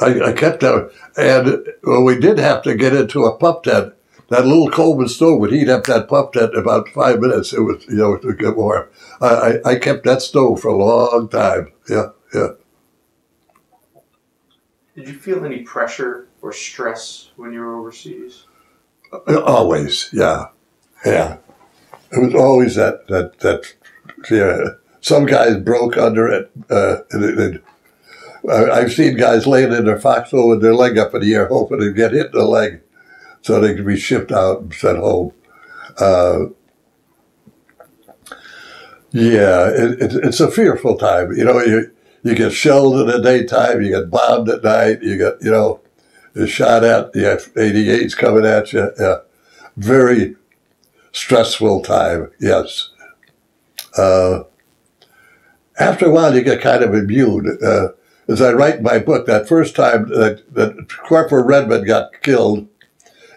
I kept that, and well, we did have to get into a pup tent. That little Coleman stove would heat up that pup tent in about 5 minutes. It was, you know, to get warm. I kept that stove for a long time. Yeah, yeah. Did you feel any pressure or stress when you were overseas? Always, yeah, yeah. It was always that. Yeah, some guys broke under it. I've seen guys laying in their foxhole with their leg up in the air, hoping to get hit in the leg, so they could be shipped out and sent home. Yeah, it's a fearful time. You know, you get shelled in the daytime, you get bombed at night, you get, you know, you're shot at, you have 88s coming at you. Yeah, very stressful time. Yes. After a while, you get kind of immune. As I write in my book, that first time that Corporal Redmond got killed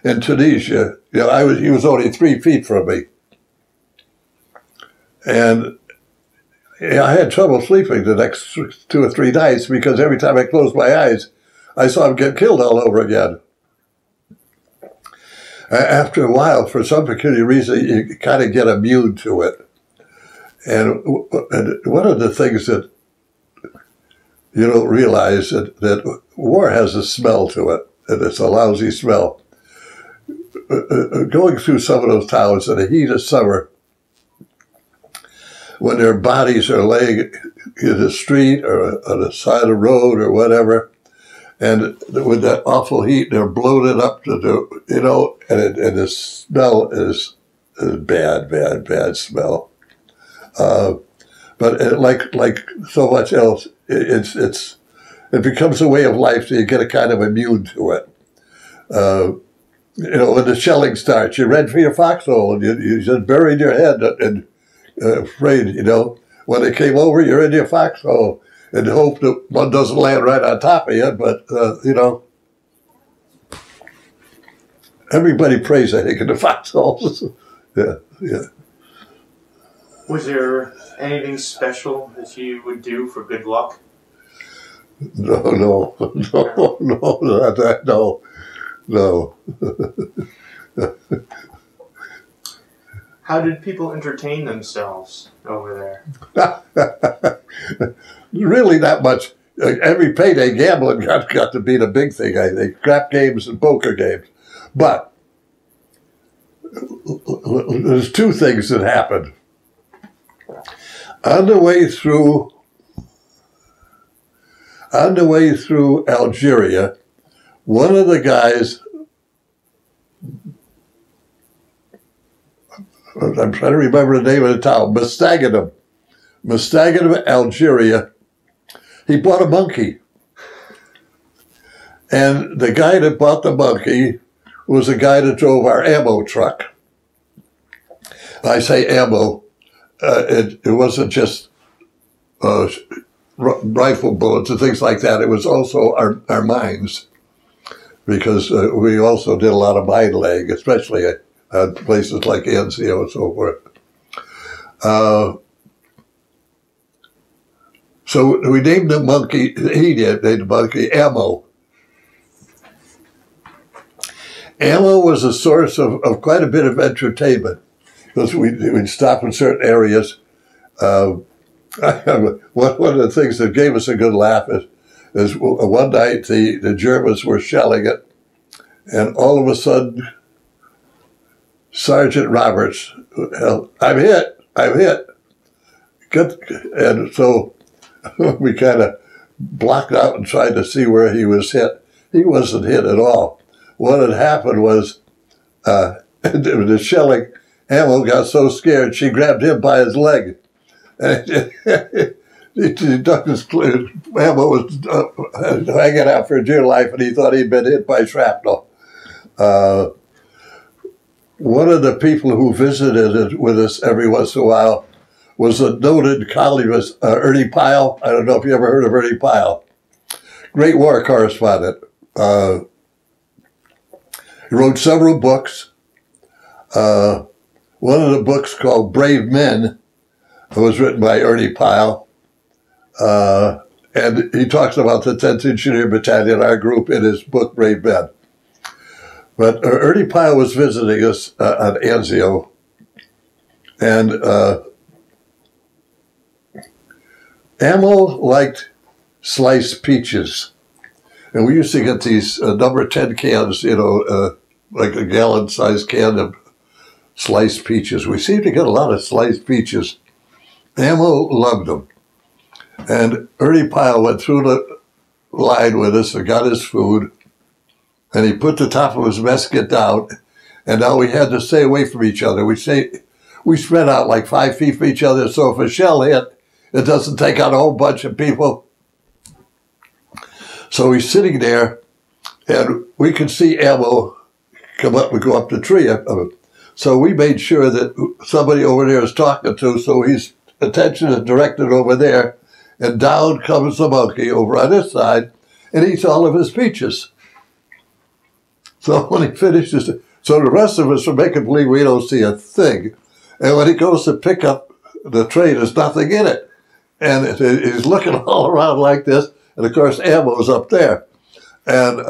in Tunisia, you know, he was only 3 feet from me, and I had trouble sleeping the next 2 or 3 nights because every time I closed my eyes, I saw him get killed all over again. After a while, for some peculiar reason, you kind of get immune to it. And one of the things that you don't realize that war has a smell to it, and it's a lousy smell. Going through some of those towns in the heat of summer, when their bodies are laying in the street or on the side of the road or whatever, and with that awful heat, they're bloated up to the, you know, and the smell is bad, bad, bad smell. But like so much else, it becomes a way of life, so you get a kind of immune to it. You know, when the shelling starts, you ran for your foxhole, and you just buried your head and afraid, you know. When they came over, you're in your foxhole and hope that one doesn't land right on top of you, but, you know. Everybody prays, I think, in the foxholes. Yeah, yeah. Was there anything special that you would do for good luck? No. How did people entertain themselves over there? Really not much. Every payday, gambling got to be the big thing, I think. Crap games and poker games. But there's 2 things that happened. On the way through Algeria, one of the guys, I'm trying to remember the name of the town, Berchtesgaden, Algeria, he bought a monkey. And the guy that bought the monkey was the guy that drove our ammo truck. I say ammo. It wasn't just rifle bullets and things like that. It was also our mines, because we also did a lot of mine laying, especially at places like Anzio and so forth. So we named the monkey, he did name the monkey, Ammo. Ammo was a source of quite a bit of entertainment. Because we'd stop in certain areas. One of the things that gave us a good laugh is one night the Germans were shelling it, and all of a sudden Sergeant Roberts, I'm hit. And so we kind of blocked out and tried to see where he was hit. He wasn't hit at all. What had happened was the shelling, Hamill got so scared she grabbed him by his leg. And he ducked his clear. Hamill was hanging out for dear life, and he thought he'd been hit by shrapnel. One of the people who visited with us every once in a while was a noted columnist, Ernie Pyle. I don't know if you ever heard of Ernie Pyle. Great war correspondent. He wrote several books. One of the books called Brave Men was written by Ernie Pyle. And he talks about the 10th Engineer Battalion, our group, in his book Brave Men. But Ernie Pyle was visiting us on Anzio, and Amel liked sliced peaches. And we used to get these number 10 cans, you know, like a gallon-sized can of sliced peaches. We seemed to get a lot of sliced peaches. Amel loved them. And Ernie Pyle went through the line with us and got his food. And he put the top of his musket down, and now we had to stay away from each other. We spread out like 5 feet from each other, so if a shell hit, it doesn't take out a whole bunch of people. So he's sitting there, and we could see ammo come up. We go up the tree. So we made sure that somebody over there is talking to, so his attention is directed over there, and down comes the monkey over on this side, and eats all of his peaches. So when he finishes, so the rest of us are making believe we don't see a thing. And when he goes to pick up the tray, there's nothing in it. And he's looking all around like this. And of course, ammo's up there. And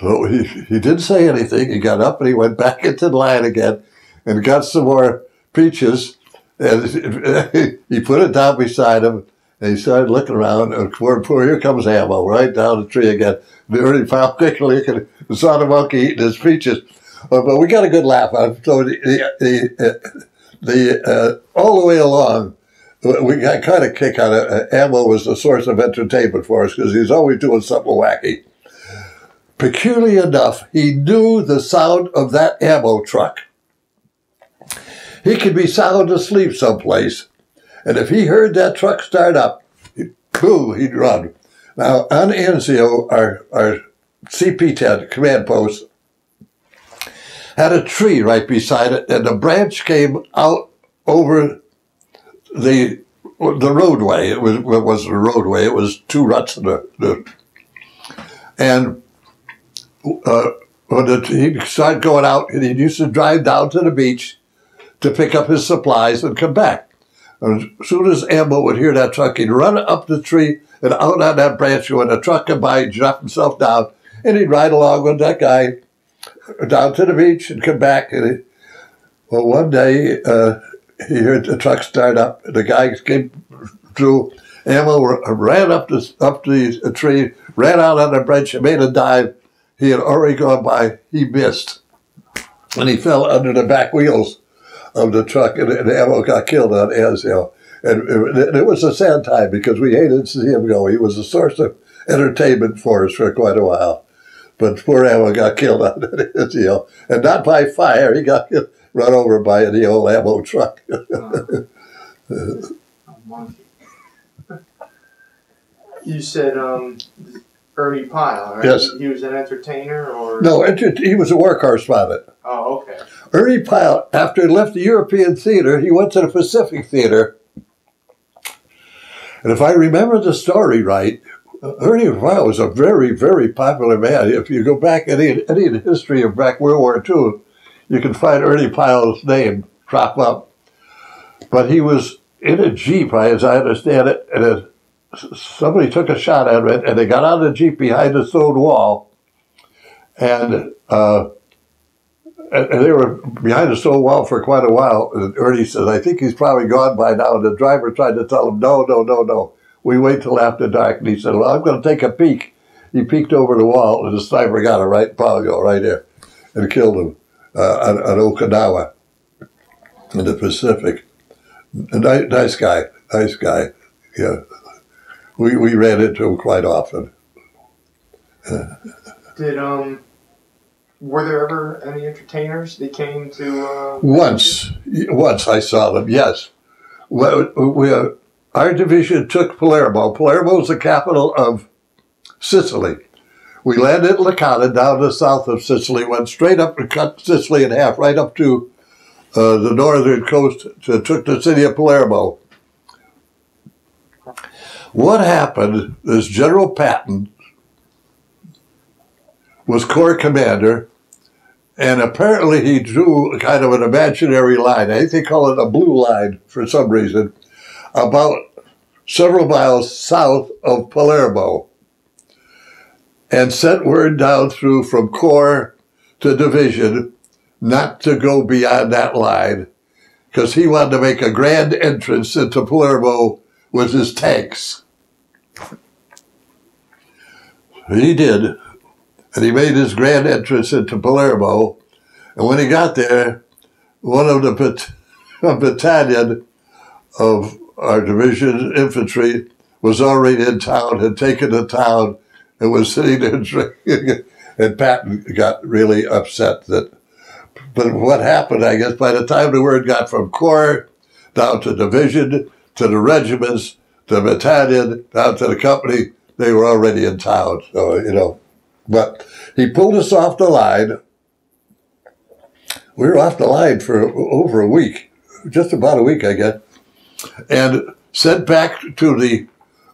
so he didn't say anything. He got up and he went back into the line again and got some more peaches. And he put it down beside him. And he started looking around, and here comes ammo, right down the tree again. The Ernie Pyle quickly saw the monkey eating his peaches. But we got a good laugh out of it. So all the way along, we got kind of a kick out of it. Ammo was a source of entertainment for us because he was always doing something wacky. Peculiarly enough, he knew the sound of that ammo truck. He could be sound asleep someplace. And if he heard that truck start up, boom, he'd run. Now, on Anzio, our CP-10 command post had a tree right beside it, and the branch came out over the roadway. It wasn't a roadway. It was two ruts. He'd start going out, and he used to drive down to the beach to pick up his supplies and come back. As soon as Ammo would hear that truck, he'd run up the tree and out on that branch. When the truck came by, he'd drop himself down, and he'd ride along with that guy down to the beach and come back. And well, one day, he heard the truck start up. The guy came through. Ammo ran up the tree, ran out on the branch, and made a dive. He had already gone by. He missed, and he fell under the back wheels of the truck, and Ammo got killed on Anzio. And it was a sad time because we hated to see him go. He was a source of entertainment for us for quite a while. But poor Ammo got killed on Anzio. And not by fire. He got run over by the old Ammo truck. You said Ernie Pyle, right? Yes. He was an entertainer, or? No, he was a war correspondent. Oh, okay. Ernie Pyle, after he left the European theater, he went to the Pacific theater. And if I remember the story right, Ernie Pyle was a very, very popular man. If you go back any of the history of back World War II, you can find Ernie Pyle's name crop up. But he was in a Jeep, as I understand it, and somebody took a shot at it, and they got out of the Jeep behind a stone wall, and they were behind a stone wall for quite a while. And Ernie says, I think he's probably gone by now. And the driver tried to tell him, no, we wait till after dark. And he said, well, I'm going to take a peek. He peeked over the wall, and the sniper got a right, probably right there. and killed them at Okinawa in the Pacific. Nice guy. Yeah, we ran into him quite often. Did were there ever any entertainers that came to? Once I saw them. Yes, well, our division took Palermo. Palermo is the capital of Sicily. We landed at Licata, down the south of Sicily, went straight up and cut Sicily in half, right up to the northern coast, took the city of Palermo. What happened is General Patton was Corps commander, and apparently he drew kind of an imaginary line. I think they call it a blue line for some reason, about several miles south of Palermo, and sent word down through from Corps to Division not to go beyond that line, because he wanted to make a grand entrance into Palermo with his tanks. He did, and he made his grand entrance into Palermo, and when he got there, one of the battalion of our division infantry was already in town, had taken the town, and was sitting there drinking. And Patton got really upset. But what happened, I guess, by the time the word got from Corps down to division, to the regiments, to battalion, down to the company, they were already in town. So, you know. But he pulled us off the line. We were off the line for over a week, just about a week, I guess. And sent back to the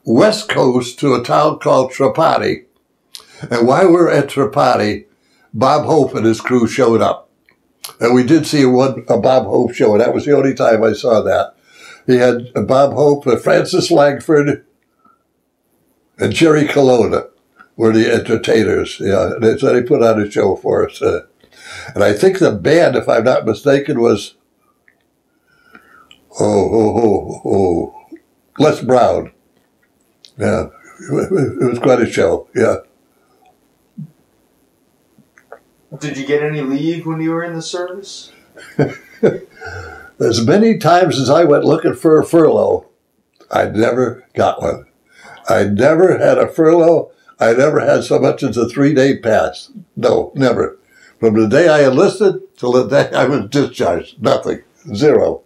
west coast to a town called Trapani. And while we were at Trapani, Bob Hope and his crew showed up. And we did see a Bob Hope show, and that was the only time I saw that. He had Bob Hope, Francis Langford, and Jerry Colonna were the entertainers. Yeah, so they put on a show for us. And I think the band, if I'm not mistaken, was Les Brown. Yeah, it was quite a show, yeah. Did you get any leave when you were in the service? As many times as I went looking for a furlough, I never got one. I never had a furlough. I never had so much as a 3-day pass. No, never. From the day I enlisted till the day I was discharged, nothing, zero.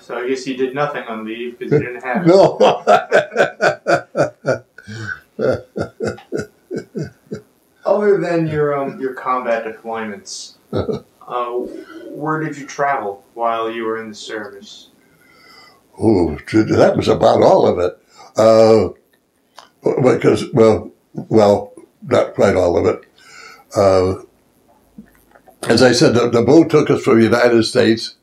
So I guess you did nothing on leave because you didn't have it. No. Other than your combat deployments, where did you travel while you were in the service? Oh, that was about all of it. Because well, not quite all of it. As I said, the boat took us from the United States.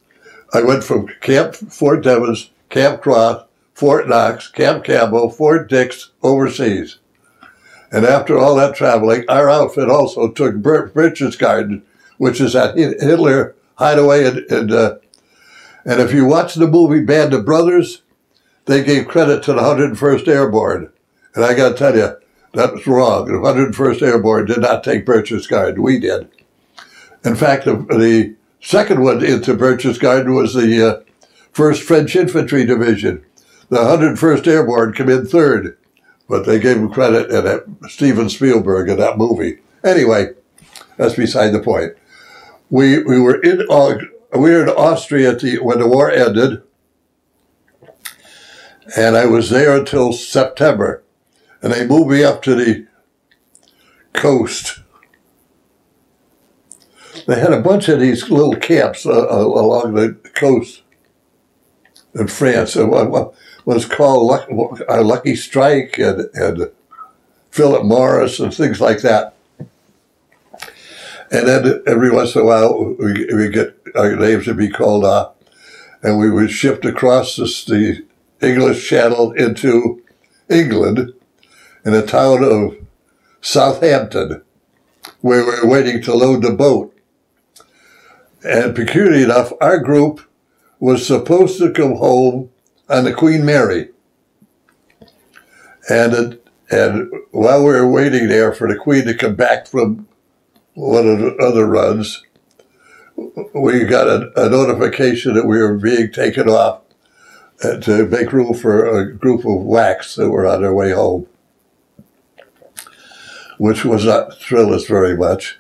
I went from Fort Devens, Camp Cross, Fort Knox, Camp Campbell, Fort Dix, overseas. And after all that traveling, our outfit also took Berchtesgaden, which is that Hitler hideaway. And if you watch the movie Band of Brothers, they gave credit to the 101st Airborne. And I got to tell you, that was wrong. The 101st Airborne did not take Berchtesgaden. We did. In fact, the second one into Berchtesgaden was the 1st French Infantry Division. The 101st Airborne came in third, but they gave him credit at Steven Spielberg in that movie. Anyway, that's beside the point. We were in Austria when the war ended, and I was there until September, and they moved me up to the coast. They had a bunch of these little camps along the coast in France. What was called Lucky Strike and Philip Morris and things like that. And then every once in a while, we get our names would be called up, and we would shift across the English Channel into England in a town of Southampton, where we were waiting to load the boat. And peculiarly enough, our group was supposed to come home on the Queen Mary. And And while we were waiting there for the Queen to come back from one of the other runs, we got a notification that we were being taken off to make room for a group of whacks that were on their way home, which was not thrilled us very much.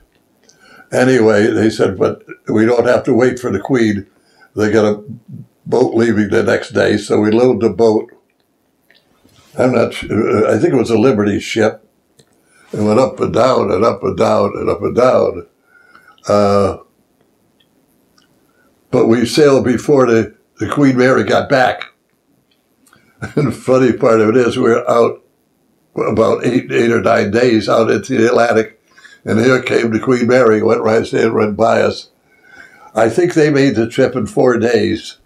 Anyway, they said, but we don't have to wait for the Queen. They got a boat leaving the next day, so we loaded the boat. I'm not sure, I think it was a Liberty ship. It went up and down and up and down and up and down. But we sailed before the Queen Mary got back. And the funny part of it is, we were out about eight or nine days out into the Atlantic, and here came the Queen Mary, went right in, went by us. I think they made the trip in 4 days.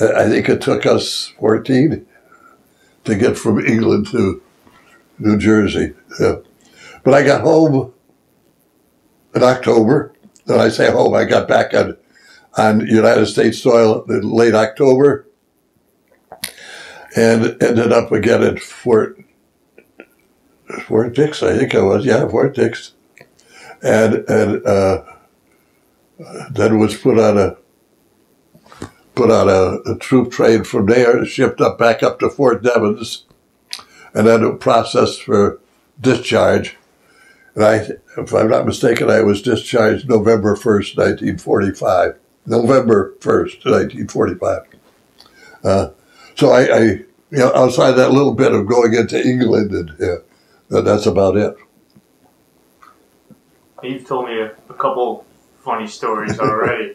I think it took us 14 to get from England to New Jersey. Yeah. But I got home in October. When I say home, I got back on United States soil in late October and ended up again at Fort Dix, I think it was. Yeah, Fort Dix. And then was put on a troop train from there, shipped up back up to Fort Devens, and then a process for discharge. And if I'm not mistaken, I was discharged November 1st, 1945. November 1st, 1945. So I you know, outside that little bit of going into England, and that's about it. You've told me a couple funny stories already.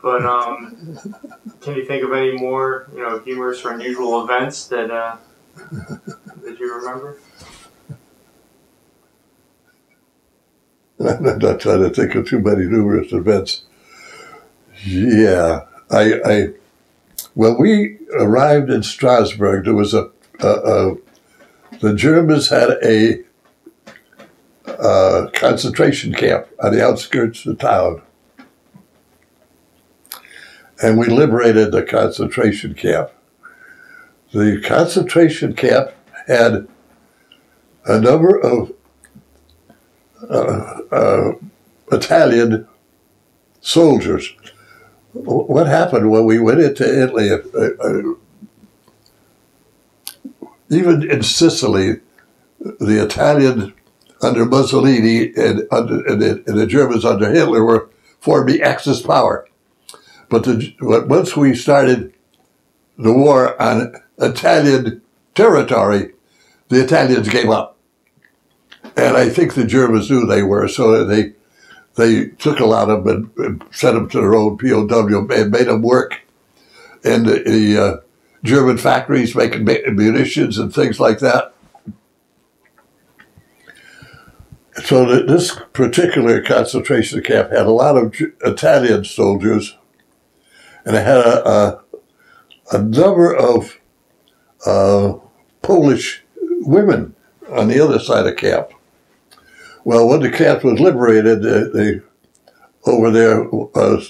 But can you think of any more, you know, humorous or unusual events that that you remember? I'm not trying to think of too many numerous events. Yeah, I when we arrived in Strasbourg, there was the Germans had a concentration camp on the outskirts of the town. And we liberated the concentration camp. The concentration camp had a number of Italian soldiers. What happened when we went into Italy, even in Sicily, the Italians under Mussolini and the Germans under Hitler were formed the Axis power. But once we started the war on Italian territory, the Italians gave up. And I think the Germans knew they were, so they took a lot of them and sent them to their own POW and made them work in the German factories making munitions and things like that. So this particular concentration camp had a lot of Italian soldiers, and it had a number of Polish women on the other side of camp. Well, when the camp was liberated, over there,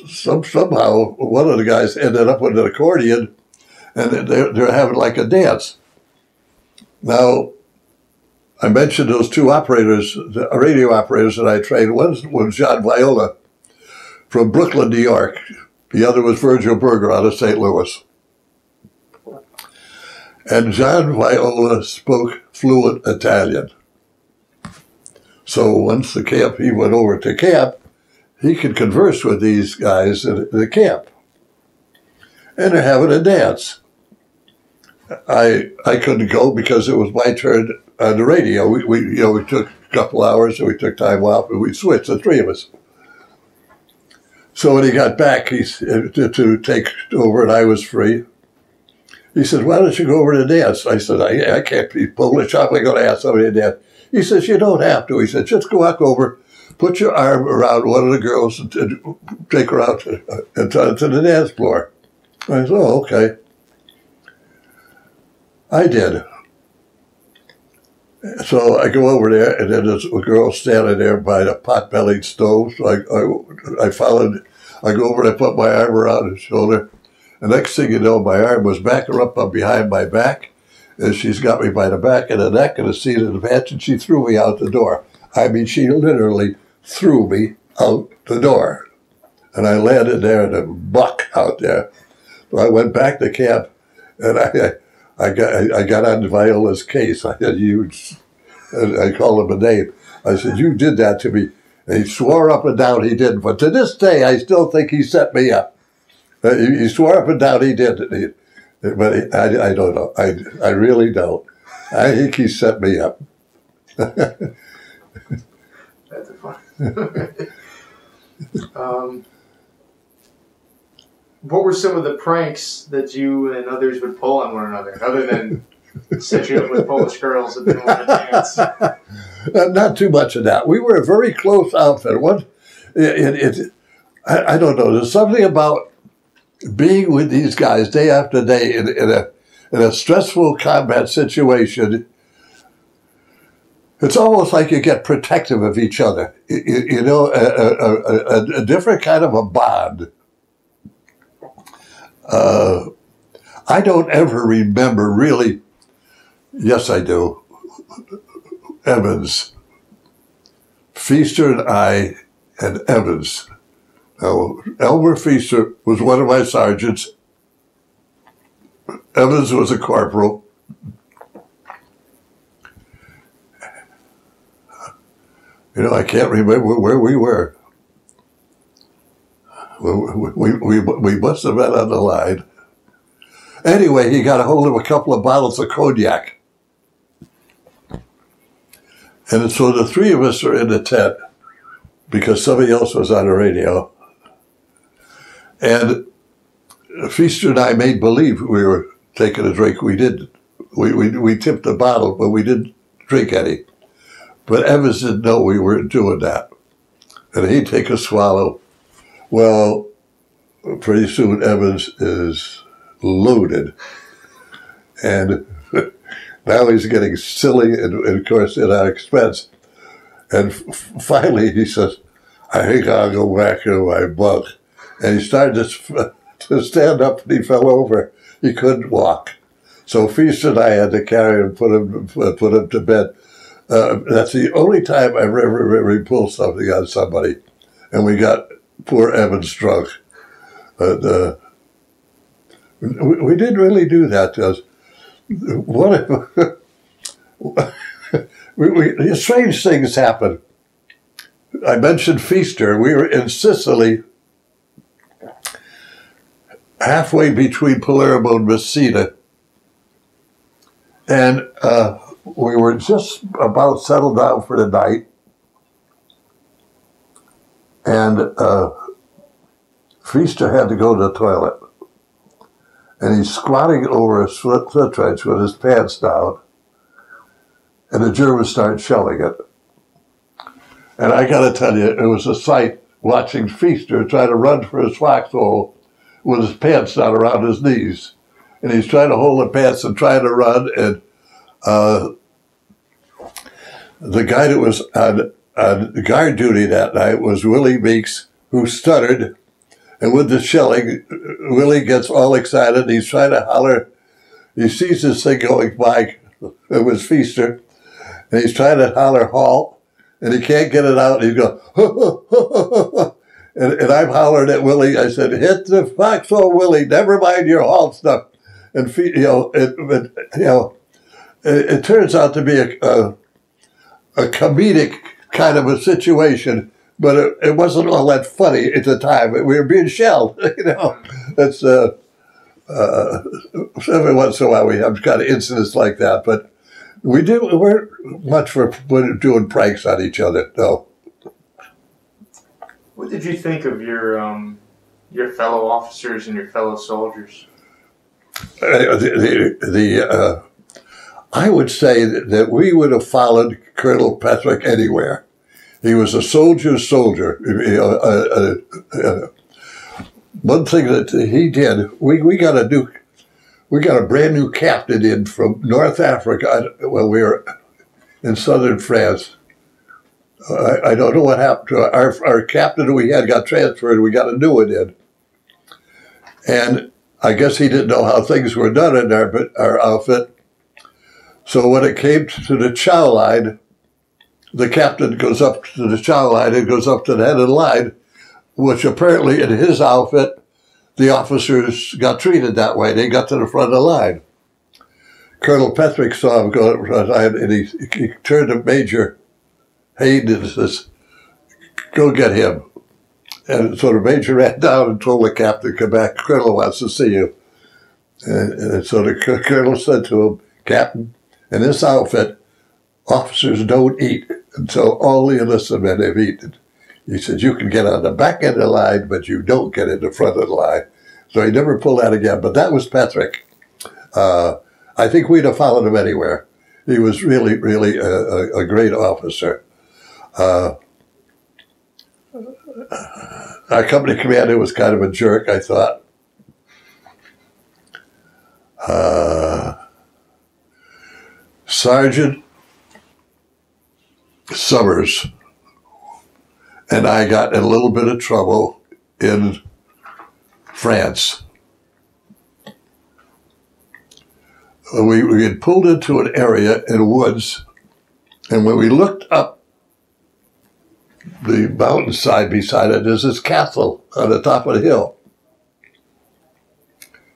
somehow one of the guys ended up with an accordion, and they're having like a dance. Now, I mentioned those two operators, the radio operators that I trained. One was John Viola from Brooklyn, New York. The other was Virgil Berger out of St. Louis. And John Viola spoke fluent Italian. So once he went over to camp, he could converse with these guys at the camp. And they're having a dance. I couldn't go because it was my turn on the radio. We took a couple hours and we took time off and we switched, the three of us. So when he got back to take over and I was free, he said, why don't you go over to dance? I said, I can't be Polish. I'm going to ask somebody to dance. He says, you don't have to. He said, just walk over, put your arm around one of the girls and take her out to the dance floor. I said, oh, okay. I did. So I go over there, and then there's a girl standing there by the pot-bellied stove. So I followed. I go over and I put my arm around her shoulder. The next thing you know, my arm was back or up behind my back, And she's got me by the back and the neck and the seat of the hatch, and she threw me out the door. I mean, she literally threw me out the door. And I landed there in a muck out there. So I went back to camp, and I got on Viola's case. I said, I called him a name. I said, you did that to me. And he swore up and down he didn't. But to this day, I still think he set me up. He swore up and down he didn't. But I don't know. I really don't. I think he set me up. That's funny. What were some of the pranks that you and others would pull on one another, other than set you up with Polish girls and then want to dance? Not too much of that. We were a very close outfit. I don't know. There's something about being with these guys day after day in a stressful combat situation. It's almost like you get protective of each other. You know, a different kind of a bond. I don't ever remember really, yes I do, Evans. Feaster and I and Evans. Now, Elmer Feaster was one of my sergeants. Evans was a corporal. You know, I can't remember where we were. We must have been on the line. Anyway, he got a hold of a couple of bottles of cognac. And so the three of us were in the tent because somebody else was on the radio. And Feaster and I made believe we were taking a drink. We didn't. We tipped the bottle, but we didn't drink any. But Evans didn't know we weren't doing that. And he'd take a swallow. Well, pretty soon Evans is loaded. And now he's getting silly and of course, at our expense. And finally he says, I think I'll go back into my bunk. And he started to stand up and he fell over. He couldn't walk. So Feaster and I had to carry him, put him to bed. That's the only time I've ever pulled something on somebody. And we got poor Evans drunk. But, we didn't really do that. Strange things happen. I mentioned Feaster. We were in Sicily, halfway between Palermo and Messina. And we were just about settled down for the night, and Feaster had to go to the toilet, and he's squatting over a slit trench with his pants down, and the Germans start shelling it. And I gotta tell you, it was a sight watching Feaster try to run for his foxhole with his pants down around his knees, and he's trying to hold the pants and trying to run, and the guy that was on guard duty that night was Willie Meeks, who stuttered, and with the shelling, Willie gets all excited, and he's trying to holler. He sees this thing going by, it was Feaster, and he's trying to holler, halt, and he can't get it out, and he's going, ho, ho, ho, ho. And I'm hollering at Willie, I said, hit the foxhole, Willie, never mind your halt stuff, and, it turns out to be a comedic kind of a situation, but it wasn't all that funny at the time. We were being shelled, you know. That's every once in a while we have kind of incidents like that, but we weren't much for doing pranks on each other. No. What did you think of your fellow officers and your fellow soldiers? I would say that we would have followed Colonel Patrick anywhere. He was a soldier's soldier. One thing that he did, we got a brand new captain in from North Africa when we were in southern France. I don't know what happened to our captain we had got transferred. We got a new one in, and I guess he didn't know how things were done in our outfit. So when it came to the chow line, the captain goes up to the chow line and goes up to the head of the line, which apparently in his outfit, the officers got treated that way. They got to the front of the line. Colonel Petrick saw him go up to the line, and he turned to Major Hayden and says, "Go get him." And so the major ran down and told the captain, "Come back, Colonel wants to see you." And so the colonel said to him, "Captain, in this outfit, officers don't eat until all the enlisted men have eaten." He said, "You can get on the back end of the line, but you don't get in the front of the line." So he never pulled that again, but that was Patrick. I think we'd have followed him anywhere. He was really, really a great officer. Our company commander was kind of a jerk, I thought. Sergeant Summers and I got in a little bit of trouble in France. We had pulled into an area in woods, and when we looked up the mountainside beside it, is this castle on the top of the hill.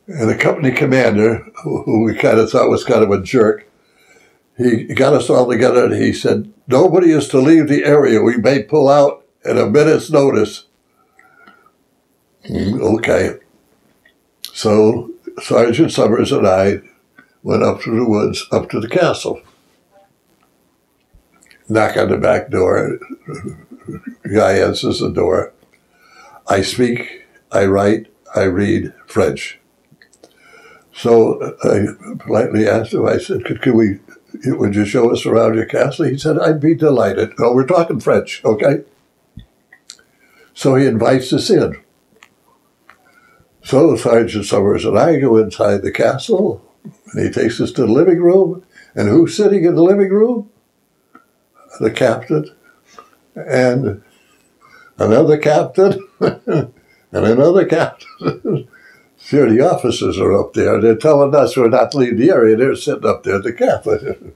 And the company commander, who we kind of thought was kind of a jerk, he got us all together and he said, "Nobody is to leave the area. We may pull out at a minute's notice." Okay. So Sergeant Summers and I went up through the woods, up to the castle. Knock on the back door. Guy answers the door. I speak, I write, I read French. So I politely asked him, I said, would you show us around your castle? He said, "I'd be delighted." Oh, we're talking French, okay? So he invites us in. So Sergeant Summers and I go inside the castle, and he takes us to the living room. And who's sitting in the living room? The captain, and another captain, and another captain. Sure, the officers are up there. They're telling us we're not leaving the area. They're sitting up there at the captain.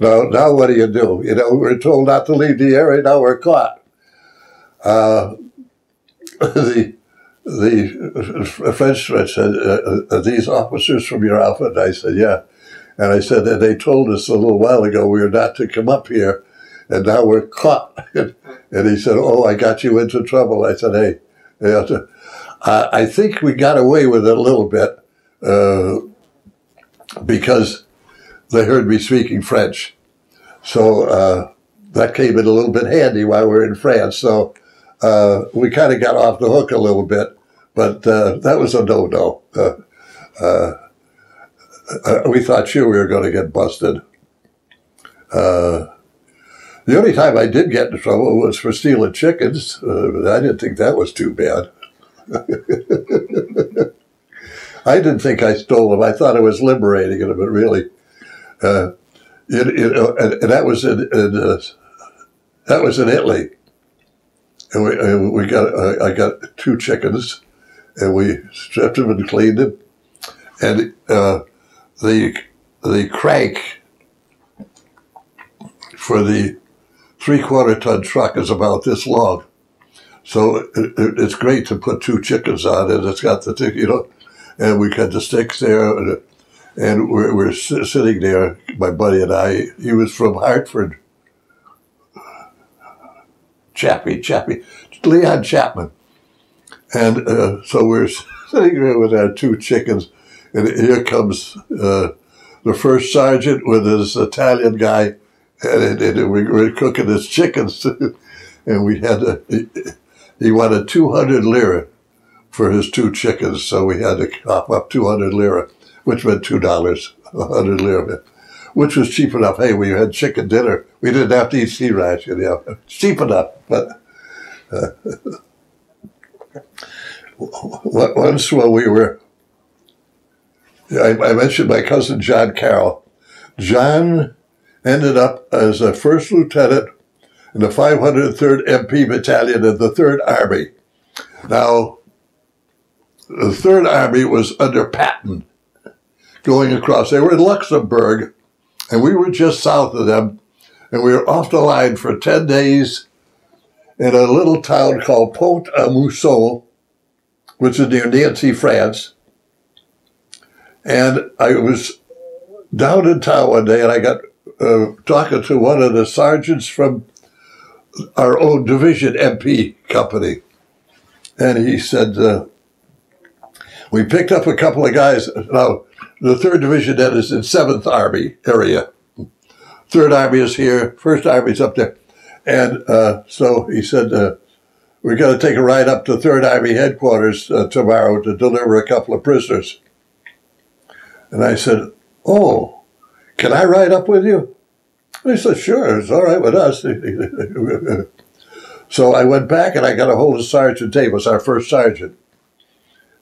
Now what do? You know, we're told not to leave the area. Now we're caught. The Frenchman said, "Are these officers from your outfit?" And I said, "Yeah." And I said, "And they told us a little while ago we were not to come up here, and now we're caught." And he said, "Oh, I got you into trouble." I said, "Hey, you know, I think we got away with it a little bit because they heard me speaking French." So that came in a little bit handy while we were in France. So we kind of got off the hook a little bit, but that was a no-no. We thought sure we were going to get busted. The only time I did get in trouble was for stealing chickens. I didn't think that was too bad. I didn't think I stole them. I thought I was liberating them, but really, and that was in Italy. And I got two chickens, and we stripped them and cleaned them, and. The crank for the 3/4 ton truck is about this long, so it's great to put two chickens on it. It's got the and we got the sticks there, and we're sitting there. My buddy and I. He was from Hartford, Chappie, Leon Chapman, and so we're sitting there with our two chickens. And here comes the first sergeant with his Italian guy, and we were cooking his chickens, and we had he wanted 200 lira for his two chickens, so we had to cop up 200 lira, which meant $2, 100 lira, which was cheap enough. Hey, we had chicken dinner. We didn't have to eat sea ration, you know, cheap enough. But once while we were. I mentioned my cousin John Carroll. John ended up as a first lieutenant in the 503rd MP Battalion of the 3rd Army. Now, the 3rd Army was under Patton going across. They were in Luxembourg, And we were just south of them, and we were off the line for 10 days in a little town called Pont-à-Mousson, which is near Nancy, France. And I was down in town one day, and I got talking to one of the sergeants from our own division MP company. And he said, we picked up a couple of guys. Now, the 3rd Division that is in 7th Army area. 3rd Army is here, 1st Army is up there. And so he said, we've got to take a ride up to 3rd Army headquarters tomorrow to deliver a couple of prisoners. And I said, oh, can I ride up with you? And he said, sure, it's all right with us. So I went back and I got a hold of Sergeant Davis, our 1st sergeant.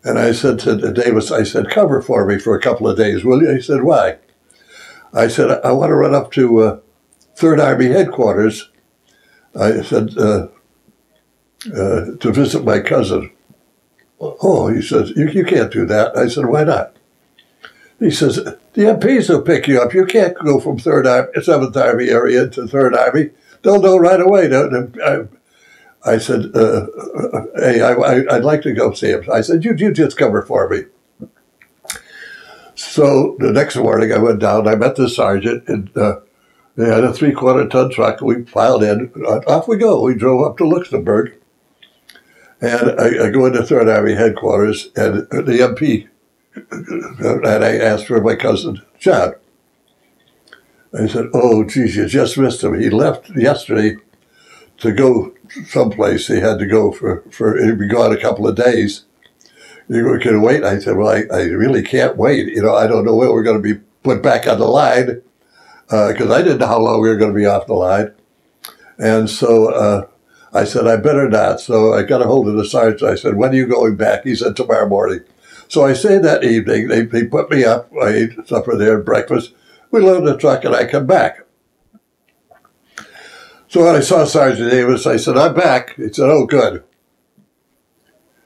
And I said to Davis, I said, cover for me for a couple of days, will you? He said, why? I said, I want to run up to 3rd Army headquarters. I said, to visit my cousin. Oh, he says, you can't do that. I said, why not? He says, the MPs will pick you up. You can't go from 3rd Army, 7th Army area to 3rd Army. They'll know right away. I said, hey, I'd like to go see him. I said, you just cover for me. So the next morning I went down, I met the sergeant, and they had a 3/4 ton truck. We piled in, off we go. We drove up to Luxembourg, and I go into 3rd Army headquarters, and the MP, and I asked for my cousin, John. I said, oh, geez, you just missed him. He left yesterday to go someplace. He had to go for he'd be gone a couple of days. You can wait. I said, well, I really can't wait. You know, I don't know when we're going to be put back on the line, because I didn't know how long we were going to be off the line. And so I said, I better not. So I got a hold of the sergeant. I said, when are you going back? He said, tomorrow morning. So I stayed that evening. They put me up. I ate supper there and breakfast. We loaded the truck and I come back. So when I saw Sergeant Davis, I said, I'm back. He said, oh, good.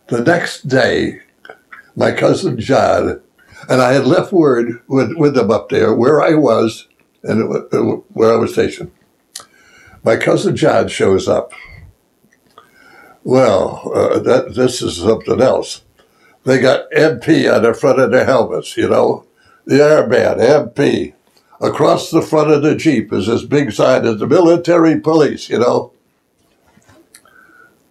The next day, my cousin John, and I had left word with them up there where I was and where I was stationed. My cousin John shows up. Well, this is something else. They got MP on the front of their helmets, you know. The airband, MP. Across the front of the Jeep is this big sign as the military police, you know.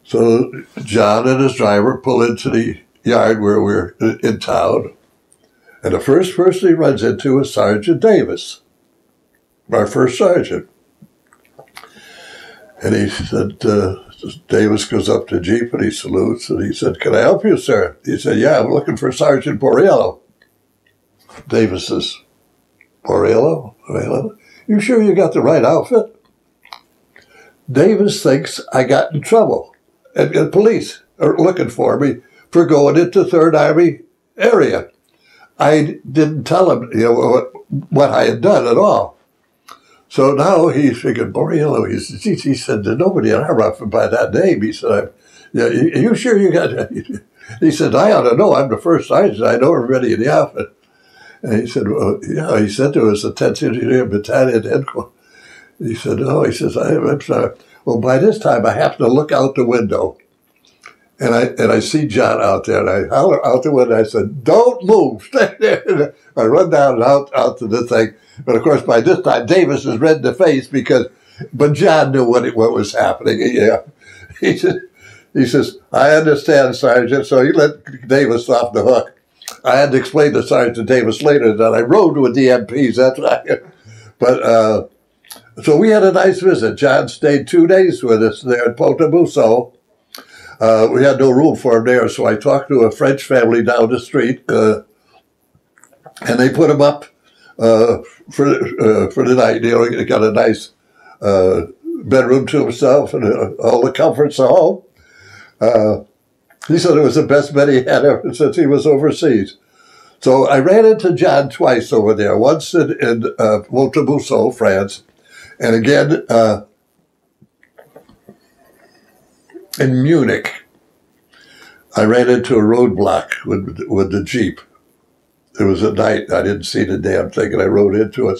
So John and his driver pull into the yard where we're in town. And the first person he runs into is Sergeant Davis, our 1st sergeant. And he said, Davis goes up to the Jeep and he salutes. And he said, can I help you, sir? He said, yeah, I'm looking for Sergeant Borriello. Davis says, Borriello, you sure you got the right outfit? Davis thinks I got in trouble, and police are looking for me for going into 3rd Army area. I didn't tell him, you know, what I had done at all. So now he's thinking, Borriello, he said, there's nobody in our outfit by that name. He said, yeah, you sure you got it? He said, I ought to know. I'm the 1st sergeant. I know everybody in the outfit. And he said, well, yeah, he said to us, the 10th Engineer Battalion Headquarters. He said, oh, he says, I'm sorry. Well, by this time, I have to look out the window. And I see John out there, and I holler out the window. I said, don't move, stay there. I run down and out to the thing. But, of course, by this time, Davis is red in the face but John knew what was happening. Yeah. He says, I understand, Sergeant. So he let Davis off the hook. I had to explain to Sergeant Davis later that I rode with the MPs. That's right. But so we had a nice visit. John stayed 2 days with us there at Pont-à-Mousson. We had no room for him there, so I talked to a French family down the street, and they put him up for the night. You know, he got a nice bedroom to himself and all the comforts of home. He said it was the best bed he had ever since he was overseas. So I ran into John twice over there, once in Pont-à-Mousson, France, and again in Munich. I ran into a roadblock with the Jeep. It was at night. I didn't see the damn thing, and I rode into it.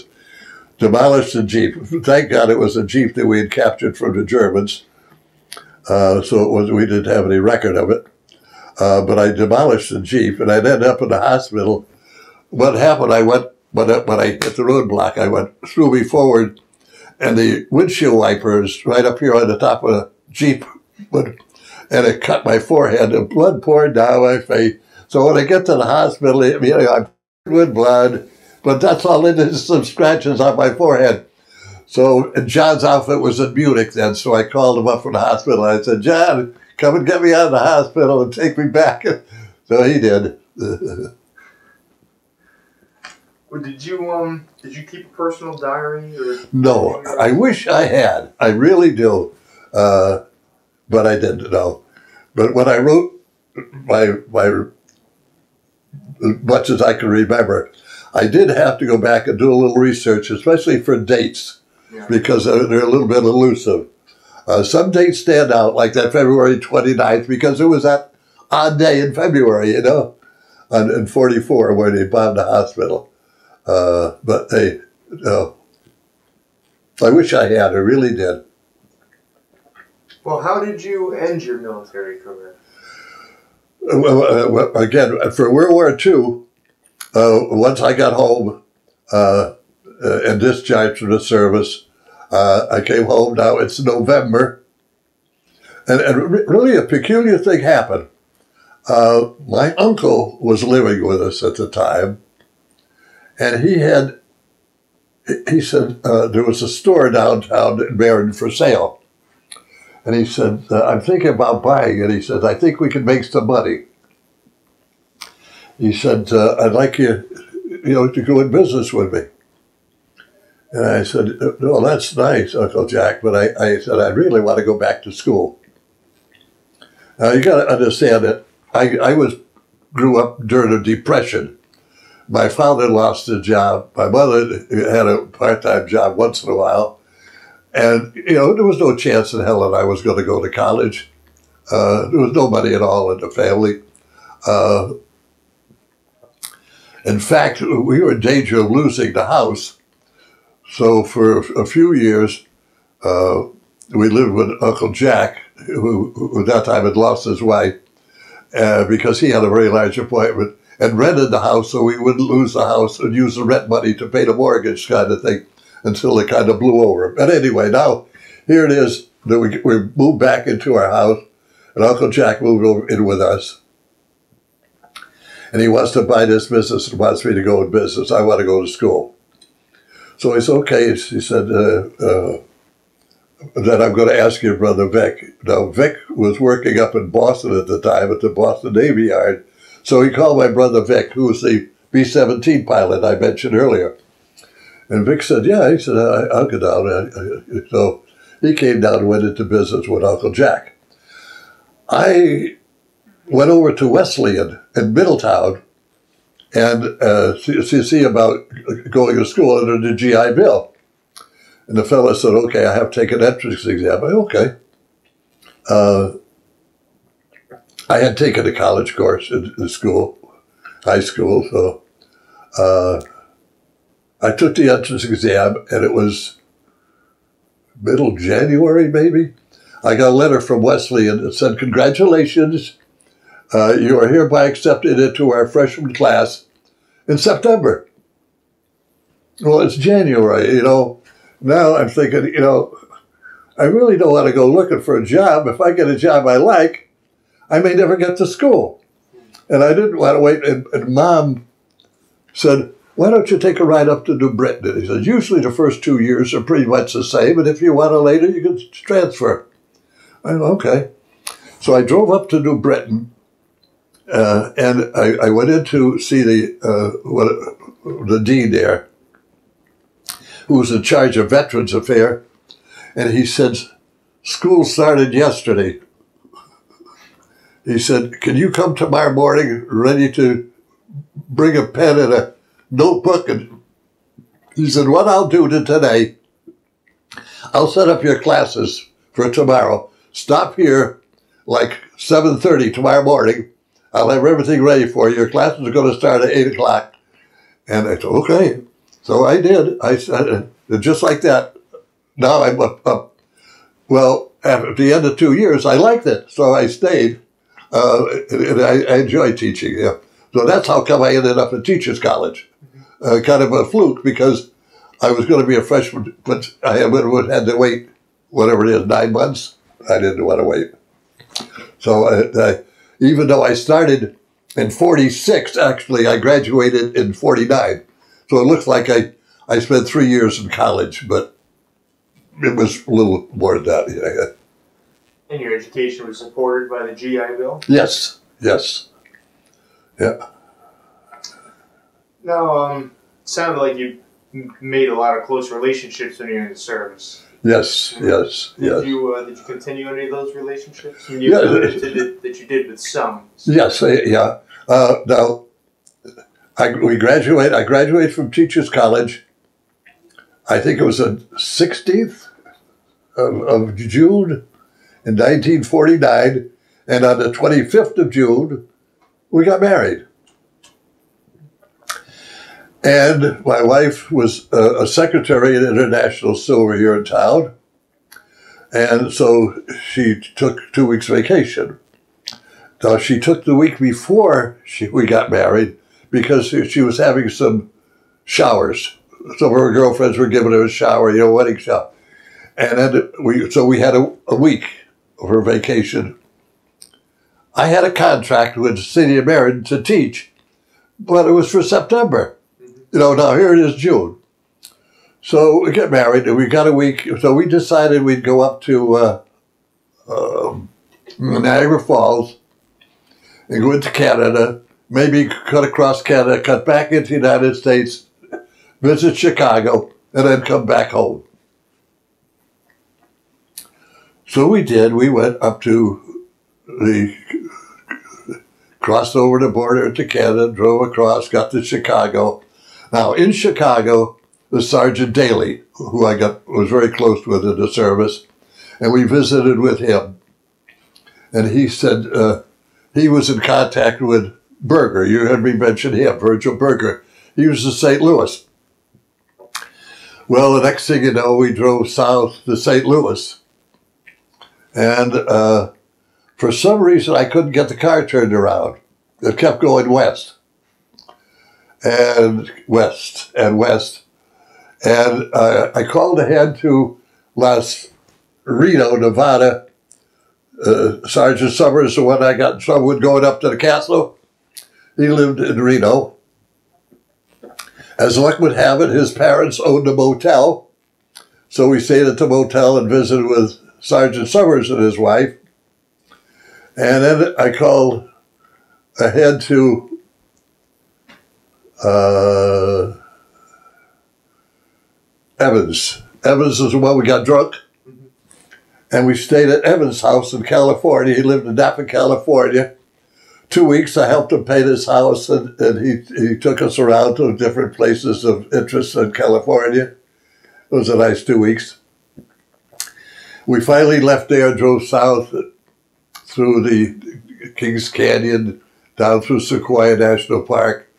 demolished the Jeep. Thank God it was a Jeep that we had captured from the Germans, so it was, we didn't have any record of it. But I demolished the Jeep, and I'd end up in the hospital. What happened, I went, when I hit the roadblock, I went, threw me forward, and the windshield wipers right up here on the top of the Jeep, and it cut my forehead, and blood poured down my face. So when I get to the hospital, I'm with blood, but that's all it is, some scratches on my forehead. So John's outfit was in Munich then, so I called him up from the hospital. I said, John, come and get me out of the hospital and take me back. So he did. Well, did you keep a personal diary? Or no, I wish I had. I really do, but I didn't know. But when I wrote my as much as I can remember, I did have to go back and do a little research, especially for dates, because they're a little bit elusive. Some dates stand out, like that February 29th, because it was that odd day in February, you know, in 44 where they bombed the hospital. But they, I wish I had, I really did. Well, how did you end your military career? Well, again, for World War II, once I got home and discharged from the service, I came home. Now it's November, and really a peculiar thing happened. My uncle was living with us at the time, and he said there was a store downtown in Marin for sale. And he said, I'm thinking about buying it. He said, I think we can make some money. He said, I'd like you to go in business with me. And I said, no, that's nice, Uncle Jack. But I said, I really want to go back to school. Now, you got to understand that I grew up during a depression. My father lost his job. My mother had a part-time job once in a while. And, you know, there was no chance in hell that I was going to go to college. There was no money at all in the family. In fact, we were in danger of losing the house. So for a few years, we lived with Uncle Jack, who at that time had lost his wife, because he had a very large appointment, and rented the house so we wouldn't lose the house and use the rent money to pay the mortgage kind of thing, until it kind of blew over. But anyway, now here it is that we moved back into our house, and Uncle Jack moved over in with us. And he wants to buy this business and wants me to go in business. I want to go to school. So I said, okay. He said, then I'm going to ask your brother Vic. Now, Vic was working up in Boston at the time at the Boston Navy Yard. So he called my brother Vic, who was the B-17 pilot I mentioned earlier. And Vic said, yeah, he said, I'll go down. So he came down and went into business with Uncle Jack. I went over to Wesleyan in Middletown and to see about going to school under the GI Bill. And the fellow said, okay, I have to take an entrance exam. I said, okay. I had taken a college course in school, high school, so... I took the entrance exam, and it was middle January, maybe. I got a letter from Wesleyan that said, congratulations, you are hereby accepted into our freshman class in September. Well, it's January, you know. Now I'm thinking, you know, I really don't want to go looking for a job. If I get a job I like, I may never get to school. And I didn't want to wait, and Mom said, why don't you take a ride up to New Britain? And he says, usually the first 2 years are pretty much the same, and if you want to later, you can transfer. I said, okay. So I drove up to New Britain, and I went in to see the dean there, who was in charge of Veterans Affairs, and he said, school started yesterday. He said, can you come tomorrow morning ready to bring a pen and a notebook? And he said, what I'll do today, I'll set up your classes for tomorrow. Stop here like 7:30 tomorrow morning. I'll have everything ready for you. Your classes are going to start at 8 o'clock. And I said, okay. So I did. I said, just like that, now I'm up. Well, at the end of 2 years, I liked it, so I stayed. And I enjoy teaching, yeah. So that's how come I ended up at teacher's college. Kind of a fluke, because I was going to be a freshman, but I had to wait, whatever it is, 9 months. I didn't want to wait. So even though I started in 46, actually, I graduated in 49. So it looks like I spent 3 years in college, but it was a little more than that. You know. And your education was supported by the GI Bill? Yes, yes. Yeah. Now, it sounded like you made a lot of close relationships when you were in the service. Yes, yes, yes. Did you continue any of those relationships? You that you did with some. Yes, yeah. Now, I graduated from Teachers College. I think it was the 16th of June in 1949, and on the 25th of June, we got married. And my wife was a secretary at International Silver here in town. And so she took 2 weeks vacation. Now, she took the week before we got married because she was having some showers. Some of her girlfriends were giving her a shower, you know, wedding shower. And then we had a week of her vacation. I had a contract with the city of Meriden to teach, but it was for September. You know, now here it is June. So we get married and we got a week. So we decided we'd go up to Niagara Falls and go into Canada, maybe cut across Canada, cut back into the United States, visit Chicago, and then come back home. So we did. We went up to crossed over the border to Canada, drove across, got to Chicago. Now, in Chicago, the Sergeant Daly, who I was very close with in the service, and we visited with him. And he said he was in contact with Berger. You heard me mention him, Virgil Berger. He was in St. Louis. Well, the next thing you know, we drove south to St. Louis. And for some reason, I couldn't get the car turned around. It kept going west. And west, and west. And I called ahead to Reno, Nevada. Sergeant Summers, the one I got in trouble with going up to the castle, he lived in Reno. As luck would have it, his parents owned a motel. So we stayed at the motel and visited with Sergeant Summers and his wife. And then I called ahead to Evans. Evans is the one we got drunk. And we stayed at Evans' house in California. He lived in Napa, California. 2 weeks, I helped him paint his house, and he took us around to different places of interest in California. It was a nice 2 weeks. We finally left there, drove south through the Kings Canyon, down through Sequoia National Park,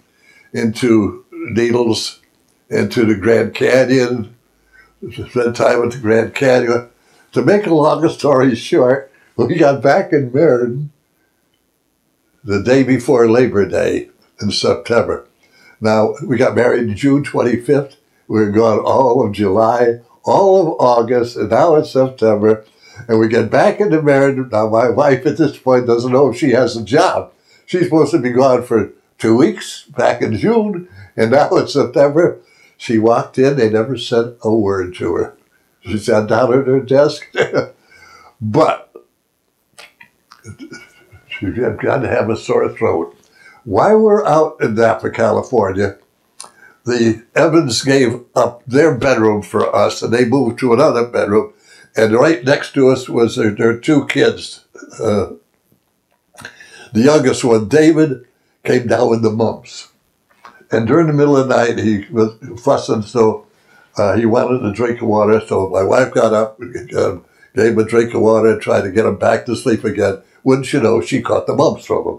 into Needles, into the Grand Canyon, spent time at the Grand Canyon. To make a long story short, we got back in Meriden the day before Labor Day in September. Now, we got married June 25th. We were gone all of July, all of August, and now it's September. And we get back into Meriden. Now, my wife at this point doesn't know if she has a job. She's supposed to be gone for 2 weeks back in June, and now it's September. She walked in, they never said a word to her. She sat down at her desk. But she had got to have a sore throat. While we're out in Napa, California, the Evans gave up their bedroom for us, and they moved to another bedroom. And right next to us was their two kids. The youngest one, David, came down with the mumps. And during the middle of the night, he was fussing, so he wanted a drink of water. So my wife got up, gave him a drink of water, tried to get him back to sleep again. Wouldn't you know, she caught the mumps from him.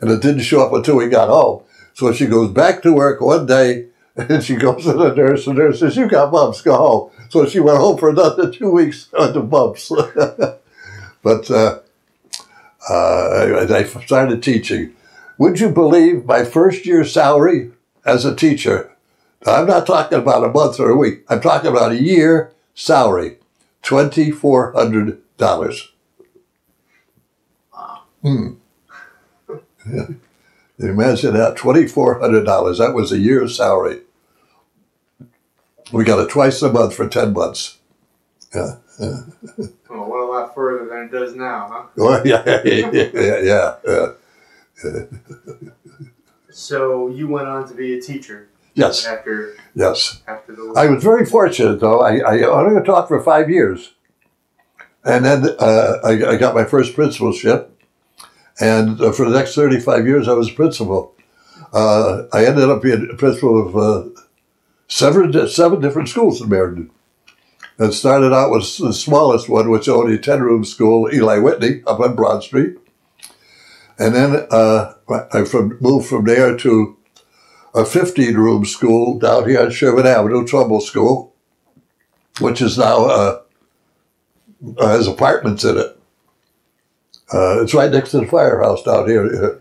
And it didn't show up until we got home. So she goes back to work one day And she goes to the nurse, and the nurse says, "You got bumps, go home." So she went home for another 2 weeks on the bumps. But I started teaching. Would you believe my first year's salary as a teacher? Now, I'm not talking about a month or a week. I'm talking about a year salary, $2,400. Wow. Hmm. Yeah. Imagine that, $2,400. That was a year's salary. We got it twice a month for 10 months. Yeah. Yeah. Well, a lot further than it does now, huh? Well, yeah, yeah, yeah, yeah. So you went on to be a teacher? Yes. After the war. I was very fortunate, though. I only taught for 5 years. And then I got my first principalship. And for the next 35 years, I was principal. I ended up being principal of seven different schools in Meriden. And started out with the smallest one, which was only a 10-room school, Eli Whitney, up on Broad Street. And then I moved from there to a 15-room school down here on Sherman Avenue, Trumbull School, which is now has apartments in it. It's right next to the firehouse down here.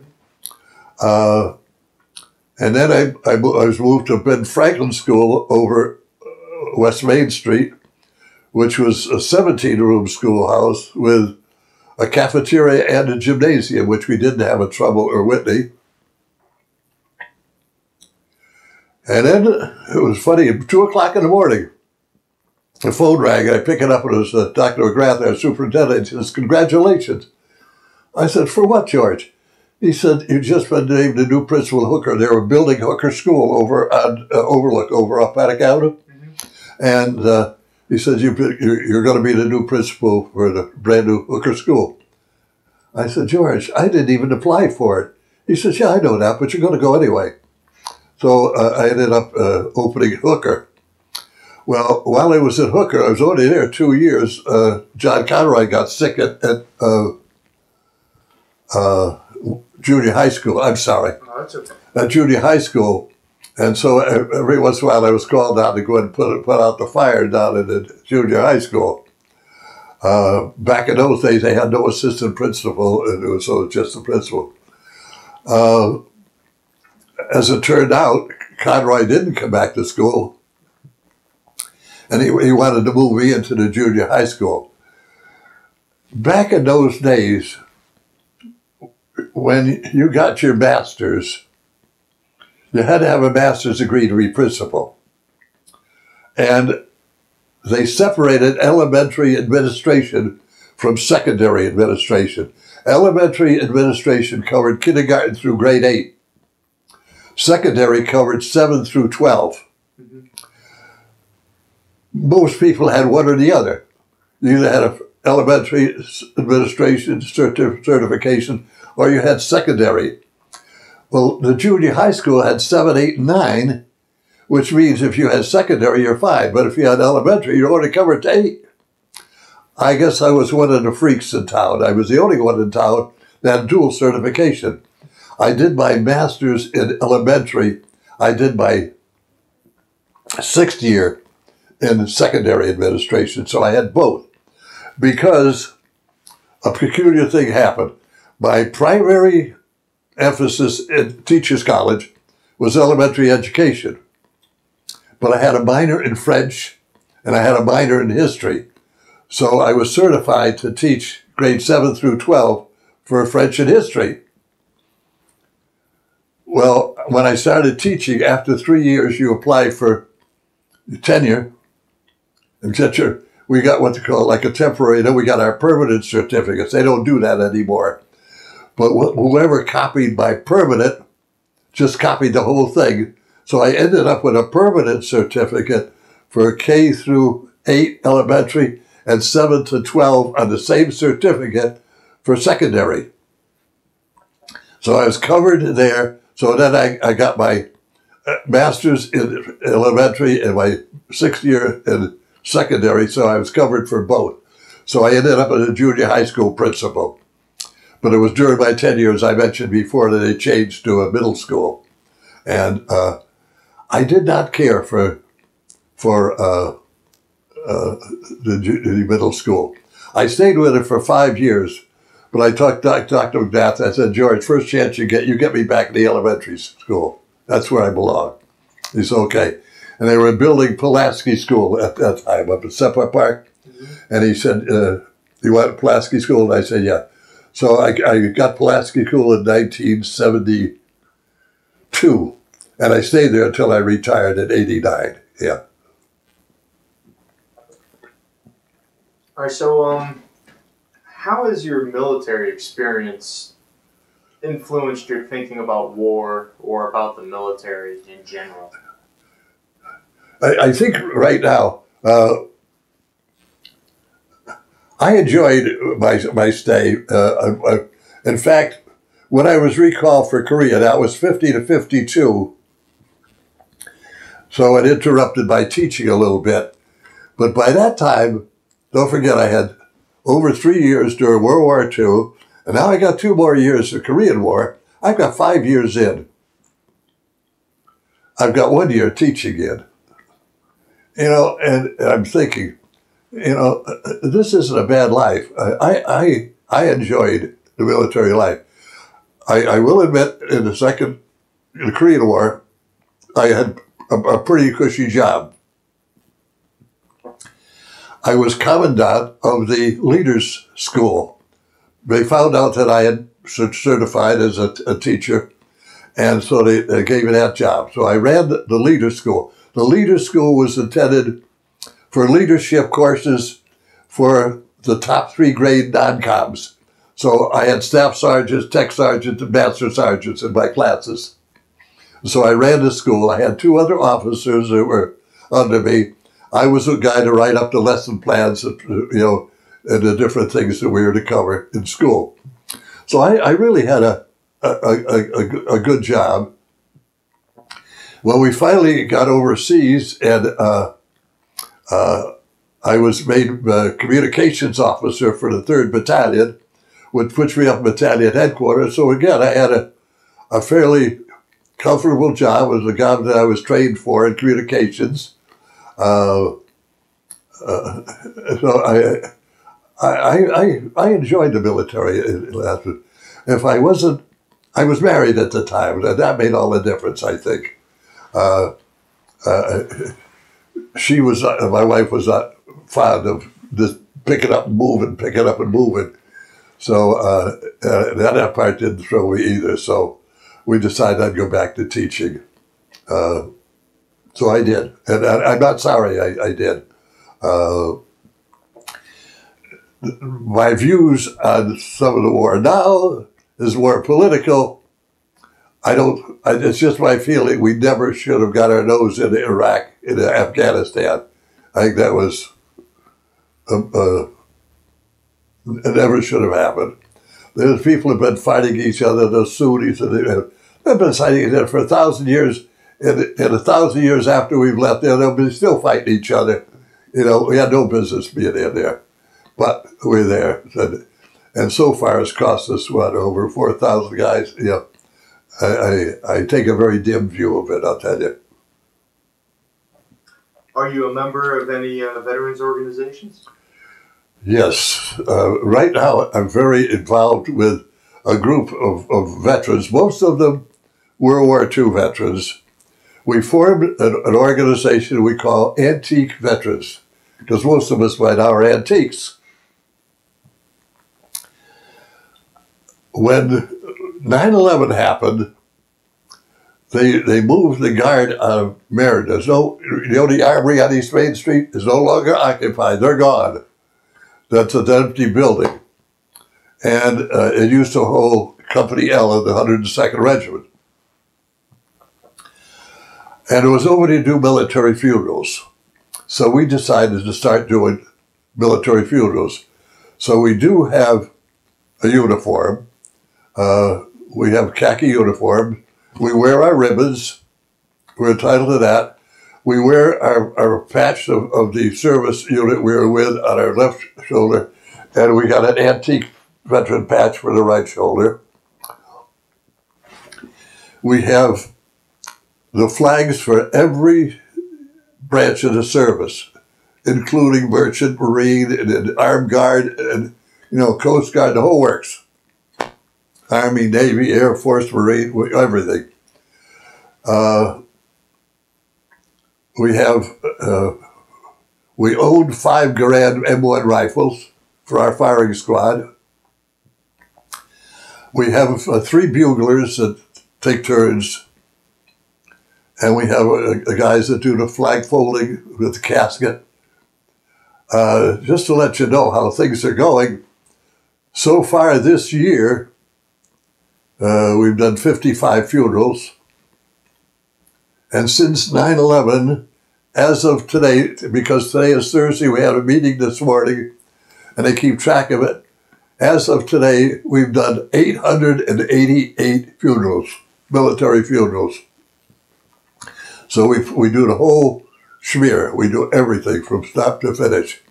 And then I was moved to Ben Franklin School over West Main Street, which was a 17-room schoolhouse with a cafeteria and a gymnasium, which we didn't have at Trumbull or Whitney. And then it was funny, at 2 o'clock in the morning, the phone rang, and I pick it up, and it was Dr. McGrath, our superintendent, and he says, "Congratulations." I said, "For what, George?" He said, "You've just been named the new principal of Hooker." They were building Hooker School over on Overlook, over off Paddock Avenue. Mm-hmm. And he said, "You're going to be the new principal for the brand new Hooker School." I said, "George, I didn't even apply for it." He says, "Yeah, I know that, but you're going to go anyway." So I ended up opening Hooker. Well, while I was at Hooker, I was only there 2 years. John Conroy got sick at junior high school. I'm sorry. No, that's okay. At junior high school. And so every once in a while I was called out to go and put out the fire down at the junior high school. Back in those days, they had no assistant principal, and it was, so it was just the principal. As it turned out, Conroy didn't come back to school, and he wanted to move me into the junior high school. Back in those days, when you got your master's, you had to have a master's degree to be principal. And they separated elementary administration from secondary administration. Elementary administration covered kindergarten through grade 8. Secondary covered 7 through 12. Mm-hmm. Most people had one or the other. You either had an elementary administration certification, or you had secondary. Well, the junior high school had 7, 8, 9, which means if you had secondary, you're 5. But if you had elementary, you're only covered to 8. I guess I was one of the freaks in town. I was the only one in town that had dual certification. I did my master's in elementary. I did my 6th year in secondary administration, so I had both. Because a peculiar thing happened. My primary emphasis at Teachers College was elementary education. But I had a minor in French, and I had a minor in history. So I was certified to teach grade 7 through 12 for French and history. Well, when I started teaching, after 3 years, you apply for tenure, and get your, we got what they call like a temporary, then we got our permanent certificates. They don't do that anymore. But whoever copied my permanent just copied the whole thing. So I ended up with a permanent certificate for K through 8 elementary and 7 to 12 on the same certificate for secondary. So I was covered there. So then I got my master's in elementary and my 6th year in secondary. So I was covered for both. So I ended up as a junior high school principal. But it was during my 10 years, I mentioned before, that they changed to a middle school. And I did not care for the middle school. I stayed with it for 5 years, but I talked to Dr. McDath. I said, George, first chance you get me back to the elementary school. That's where I belong. He said, okay. And they were building Pulaski School at that time up at Sepa Park. And he said, you want Pulaski School? And I said, yeah. So I got Pulaski School in 1972. And I stayed there until I retired at 89. Yeah. All right, so how has your military experience influenced your thinking about war or about the military in general? I think right now, I enjoyed my stay. In fact, when I was recalled for Korea, that was 50 to 52. So it interrupted my teaching a little bit. But by that time, don't forget, I had over 3 years during World War II, and now I got 2 more years of Korean War. I've got 5 years in. I've got 1 year teaching in. You know, and I'm thinking, you know, this isn't a bad life. I enjoyed the military life. I will admit, in the Korean War, I had a pretty cushy job. I was commandant of the leaders' school. They found out that I had certified as a teacher, and so they gave me that job. So I ran the leaders' school. The leaders' school was intended for leadership courses for the top 3 grade non-coms. So I had staff sergeants, tech sergeants, and master sergeants in my classes. So I ran the school. I had 2 other officers that were under me. I was the guy to write up the lesson plans, you know, and the different things that we were to cover in school. So I really had a good job. Well, we finally got overseas, and I was made communications officer for the 3rd Battalion, which puts me up battalion headquarters. So again, I had a fairly comfortable job. It was a job that I was trained for in communications. So I enjoyed the military. If I wasn't, I was married at the time, and that made all the difference, I think. She was, my wife was not fond of just picking up and moving, So that part didn't throw me either. So we decided I'd go back to teaching. So I did, and I'm not sorry I did. My views on some of the war now is more political. It's just my feeling we never should have got our nose into Iraq, into Afghanistan. I think that was, it never should have happened. There's people who've been fighting each other, the Sunnis, and they've been fighting each other for 1,000 years. And 1,000 years after we've left there, they'll be still fighting each other. You know, we had no business being in there, but we're there. And so far, it's cost us, what, over 4,000 guys? You know, I take a very dim view of it, I'll tell you. Are you a member of any veterans organizations? Yes. Right now, I'm very involved with a group of veterans, most of them World War II veterans. We formed an organization we call Antique Veterans, because most of us by now are antiques. When 9/11 happened, they moved the guard out of Marin. The only armory on East Main Street is no longer occupied. They're gone. That's an empty building. And it used to hold Company L of the 102nd Regiment. And it was nobody to do military funerals. So we decided to start doing military funerals. So we do have a uniform. We have khaki uniform. We wear our ribbons. We're entitled to that. We wear our patch of the service unit we were with on our left shoulder. And we got an antique veteran patch for the right shoulder. We have the flags for every branch of the service, including merchant marine and armed guard and, you know, Coast Guard, the whole works. Army, Navy, Air Force, Marine, everything. We owned 5 Garand M1 rifles for our firing squad. We have 3 buglers that take turns. And we have guys that do the flag folding with the casket. Just to let you know how things are going, so far this year, we've done 55 funerals. And since 9/11, as of today, because today is Thursday, we had a meeting this morning, and they keep track of it. As of today, we've done 888 funerals, military funerals. So we do the whole schmear. We do everything from start to finish.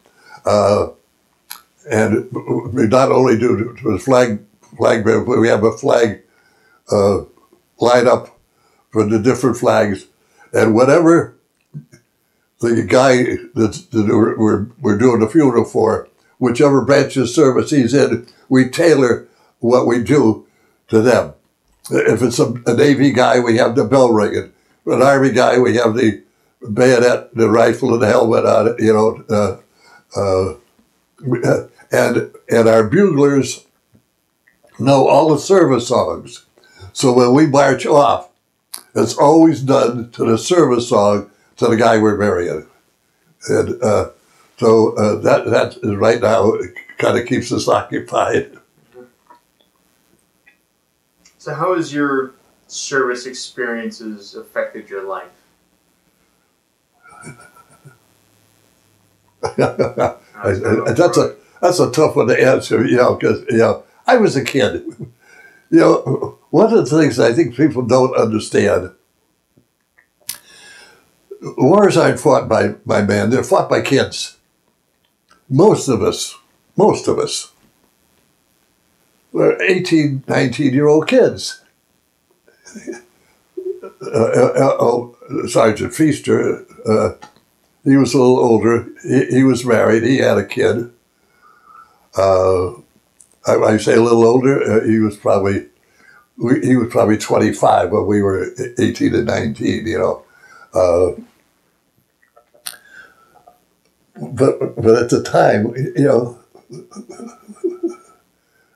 And we not only do the flag, we have a flag lineup for the different flags. And whatever the guy that we're doing the funeral for, whichever branch of service he's in, we tailor what we do to them. If it's a Navy guy, we have the bell ringing. An Army guy, we have the bayonet, the rifle, and the helmet on it, you know. And our buglers know all the service songs. So when we march off, it's always done to the service song to the guy we're marrying. And so that is right now kind of keeps us occupied. So how is your service experiences affected your life? That's a tough one to answer, you know, because, you know, I was a kid. You know, one of the things I think people don't understand, wars aren't fought by men, they're fought by kids. Most of us were 18, 19-year-old kids. Sergeant Feaster, he was a little older. He was married. He had a kid. I say a little older. He was probably 25 when we were 18 and 19. You know, but at the time, you know,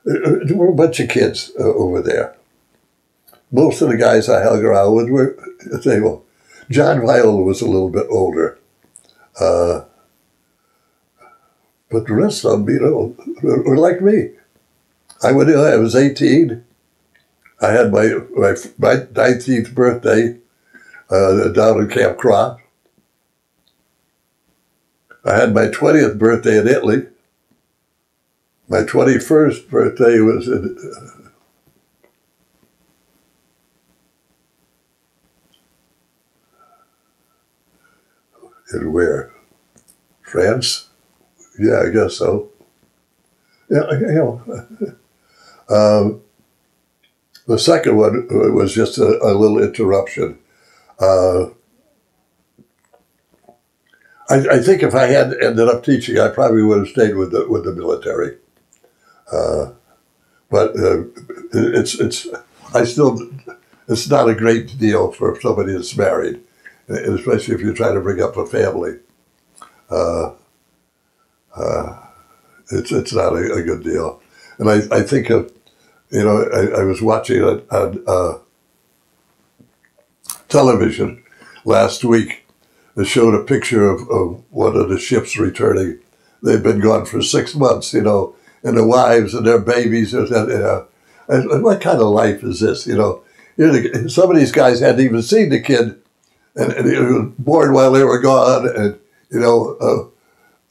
there were a bunch of kids over there. Most of the guys I hung around with were, say, well, John Viola was a little bit older. But the rest of them, you know, were like me. I went in, I was 18. I had my 19th birthday down in Camp Cross. I had my 20th birthday in Italy. My 21st birthday was in... and where? France? Yeah, I guess so. Yeah, you know. The second one was just a little interruption. I think if I had ended up teaching, I probably would have stayed with the military. But it's not a great deal for somebody that's married, especially if you try to bring up a family. It's not a good deal. And I think of, you know, I was watching it on television last week. It showed a picture of one of the ships returning. They've been gone for 6 months, you know, and the wives and their babies. And, what kind of life is this, you know? Some of these guys hadn't even seen the kid, and he was born while they were gone, and, you know,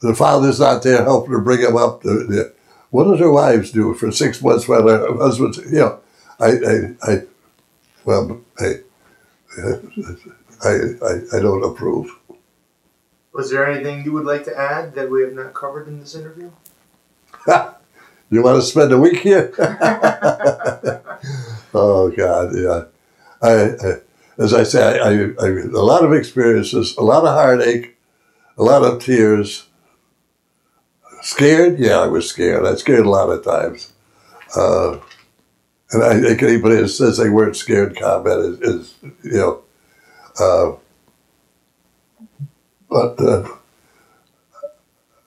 the father's not there helping to bring him up. What do their wives do for 6 months while their husbands, you know, I don't approve. Was there anything you would like to add that we have not covered in this interview? You want to spend a week here? Oh, God, yeah. I as I say, I a lot of experiences, a lot of heartache, a lot of tears. Scared? Yeah, I was scared. I was scared a lot of times. And I think anybody that says they weren't scared, combat is you know.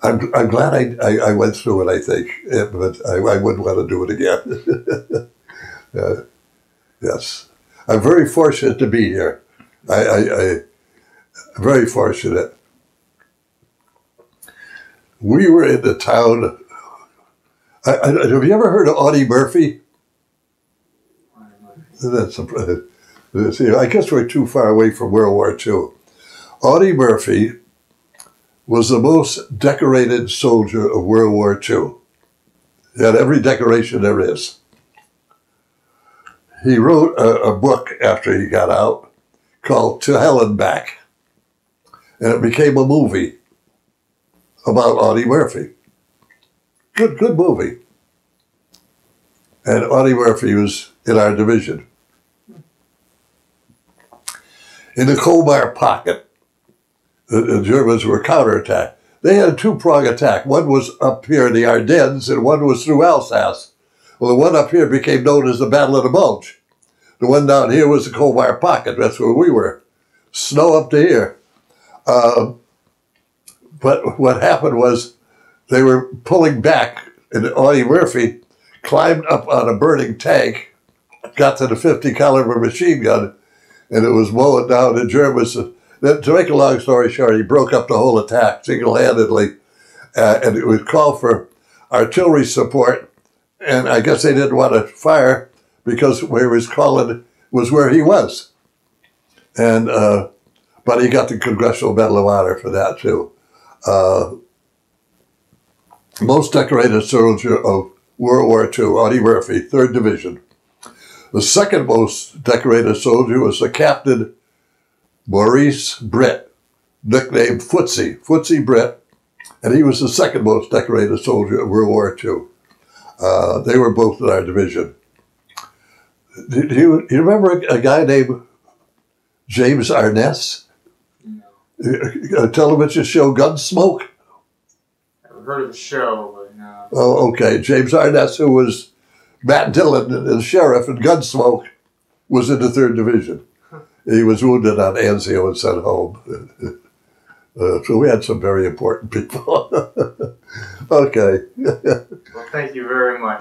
I'm glad I went through it, I think, but I wouldn't want to do it again. Yes. I'm very fortunate to be here. I'm very fortunate. We were in the town. Have you ever heard of Audie Murphy? That's a, I guess we're too far away from World War II. Audie Murphy was the most decorated soldier of World War II. He had every decoration there is. He wrote a book after he got out called To Hell and Back. And it became a movie about Audie Murphy. Good movie. And Audie Murphy was in our division. In the Colmar Pocket, the Germans were counterattacked. They had a two-prong attack. One was up here in the Ardennes, and one was through Alsace. Well, the one up here became known as the Battle of the Bulge. The one down here was the Colmar Pocket. That's where we were. Snow up to here. But what happened was they were pulling back, and Audie Murphy climbed up on a burning tank, got to the 50 caliber machine gun, and it was mowing down the Germans. To make a long story short, he broke up the whole attack single-handedly, and it would call for artillery support, and I guess they didn't want to fire because where he was calling was where he was. And but he got the Congressional Medal of Honor for that, too. Most decorated soldier of World War II, Audie Murphy, 3rd Division. The second most decorated soldier was the Captain Maurice Britt, nicknamed Footsie, Footsie Britt, and he was the second most decorated soldier of World War II. They were both in our division. Do you remember a guy named James Arness? No. A television show, Gunsmoke? I've heard of the show, but no. Oh, okay. James Arness, who was Matt Dillon, the sheriff in Gunsmoke, was in the 3rd Division. He was wounded on Anzio and sent home. So we had some very important people. Okay. Well, thank you very much.